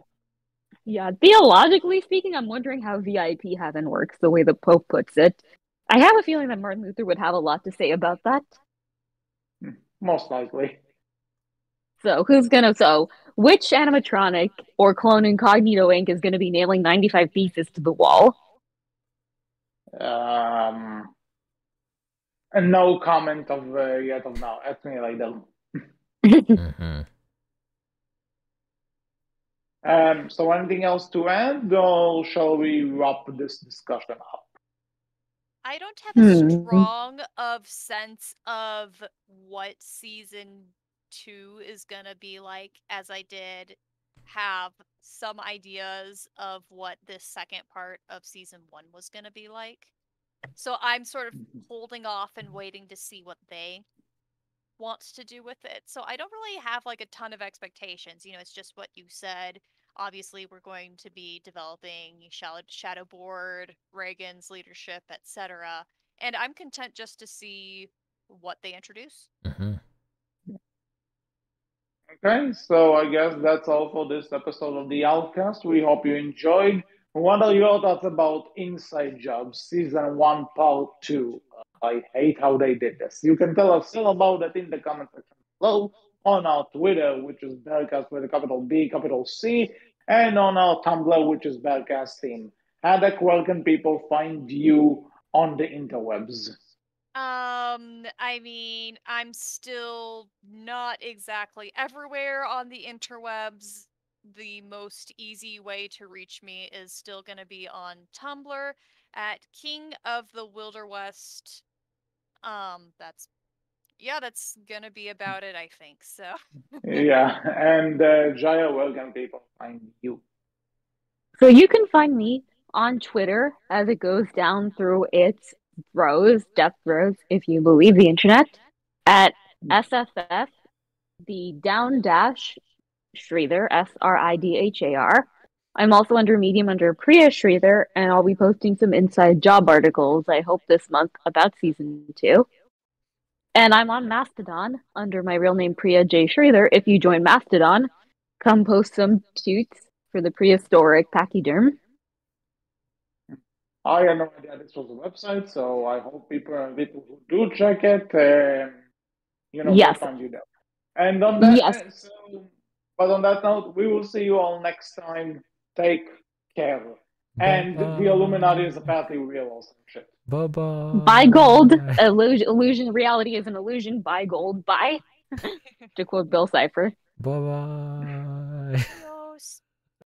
yeah, theologically speaking, I'm wondering how V I P heaven works, the way the Pope puts it. I have a feeling that Martin Luther would have a lot to say about that. Most likely. So, who's gonna? So, which animatronic or clone in Cognito Incorporated is gonna be nailing ninety-five theses to the wall? Um, and no comment of uh, yet of now. Ask me like that. mm-hmm. Um. So, anything else to add, or shall we wrap this discussion up? I don't have a strong of sense of what season two is gonna be like, as I did have some ideas of what this second part of season one was going to be like. So I'm sort of holding off and waiting to see what they want to do with it. So I don't really have like a ton of expectations. You know, it's just what you said. Obviously, we're going to be developing Shadow Board, Reagan's leadership, et cetera. And I'm content just to see what they introduce. Mm-hmm. Okay, so I guess that's all for this episode of The Outcast. We hope you enjoyed. What are your thoughts about Inside Job Season one, Part two? I hate how they did this. You can tell us all about it in the comment section below, on our Twitter, which is Bearcast with a capital B, capital C, and on our Tumblr, which is Bearcast Team. Haddock, where can people find you on the interwebs? Um, I mean, I'm still not exactly everywhere on the interwebs. The most easy way to reach me is still going to be on Tumblr at King of the Wilderwest. Um, that's, yeah, that's going to be about it, I think, so. Yeah, and uh, Jaya, where can people find you? So you can find me on Twitter as it goes down through its throws, death throws, if you believe the internet, at S F F, the down dash Shreether, S R I D H A R. I'm also under Medium under Priya Shreether, and I'll be posting some Inside Job articles, I hope this month, about Season two. And I'm on Mastodon, under my real name Priya J. Shreether. If you join Mastodon, come post some toots for the prehistoric pachyderm. I had no idea this was a website, so I hope people people who do check it, um, you know, yes. will find you there. And on that, yes. so, but on that note, we will see you all next time. Take care. And Bye-bye. The Illuminati is apparently real or some shit. Bye bye. Buy gold. Illusion, illusion. Reality is an illusion. Buy gold. Buy. To quote Bill Cipher. Bye bye.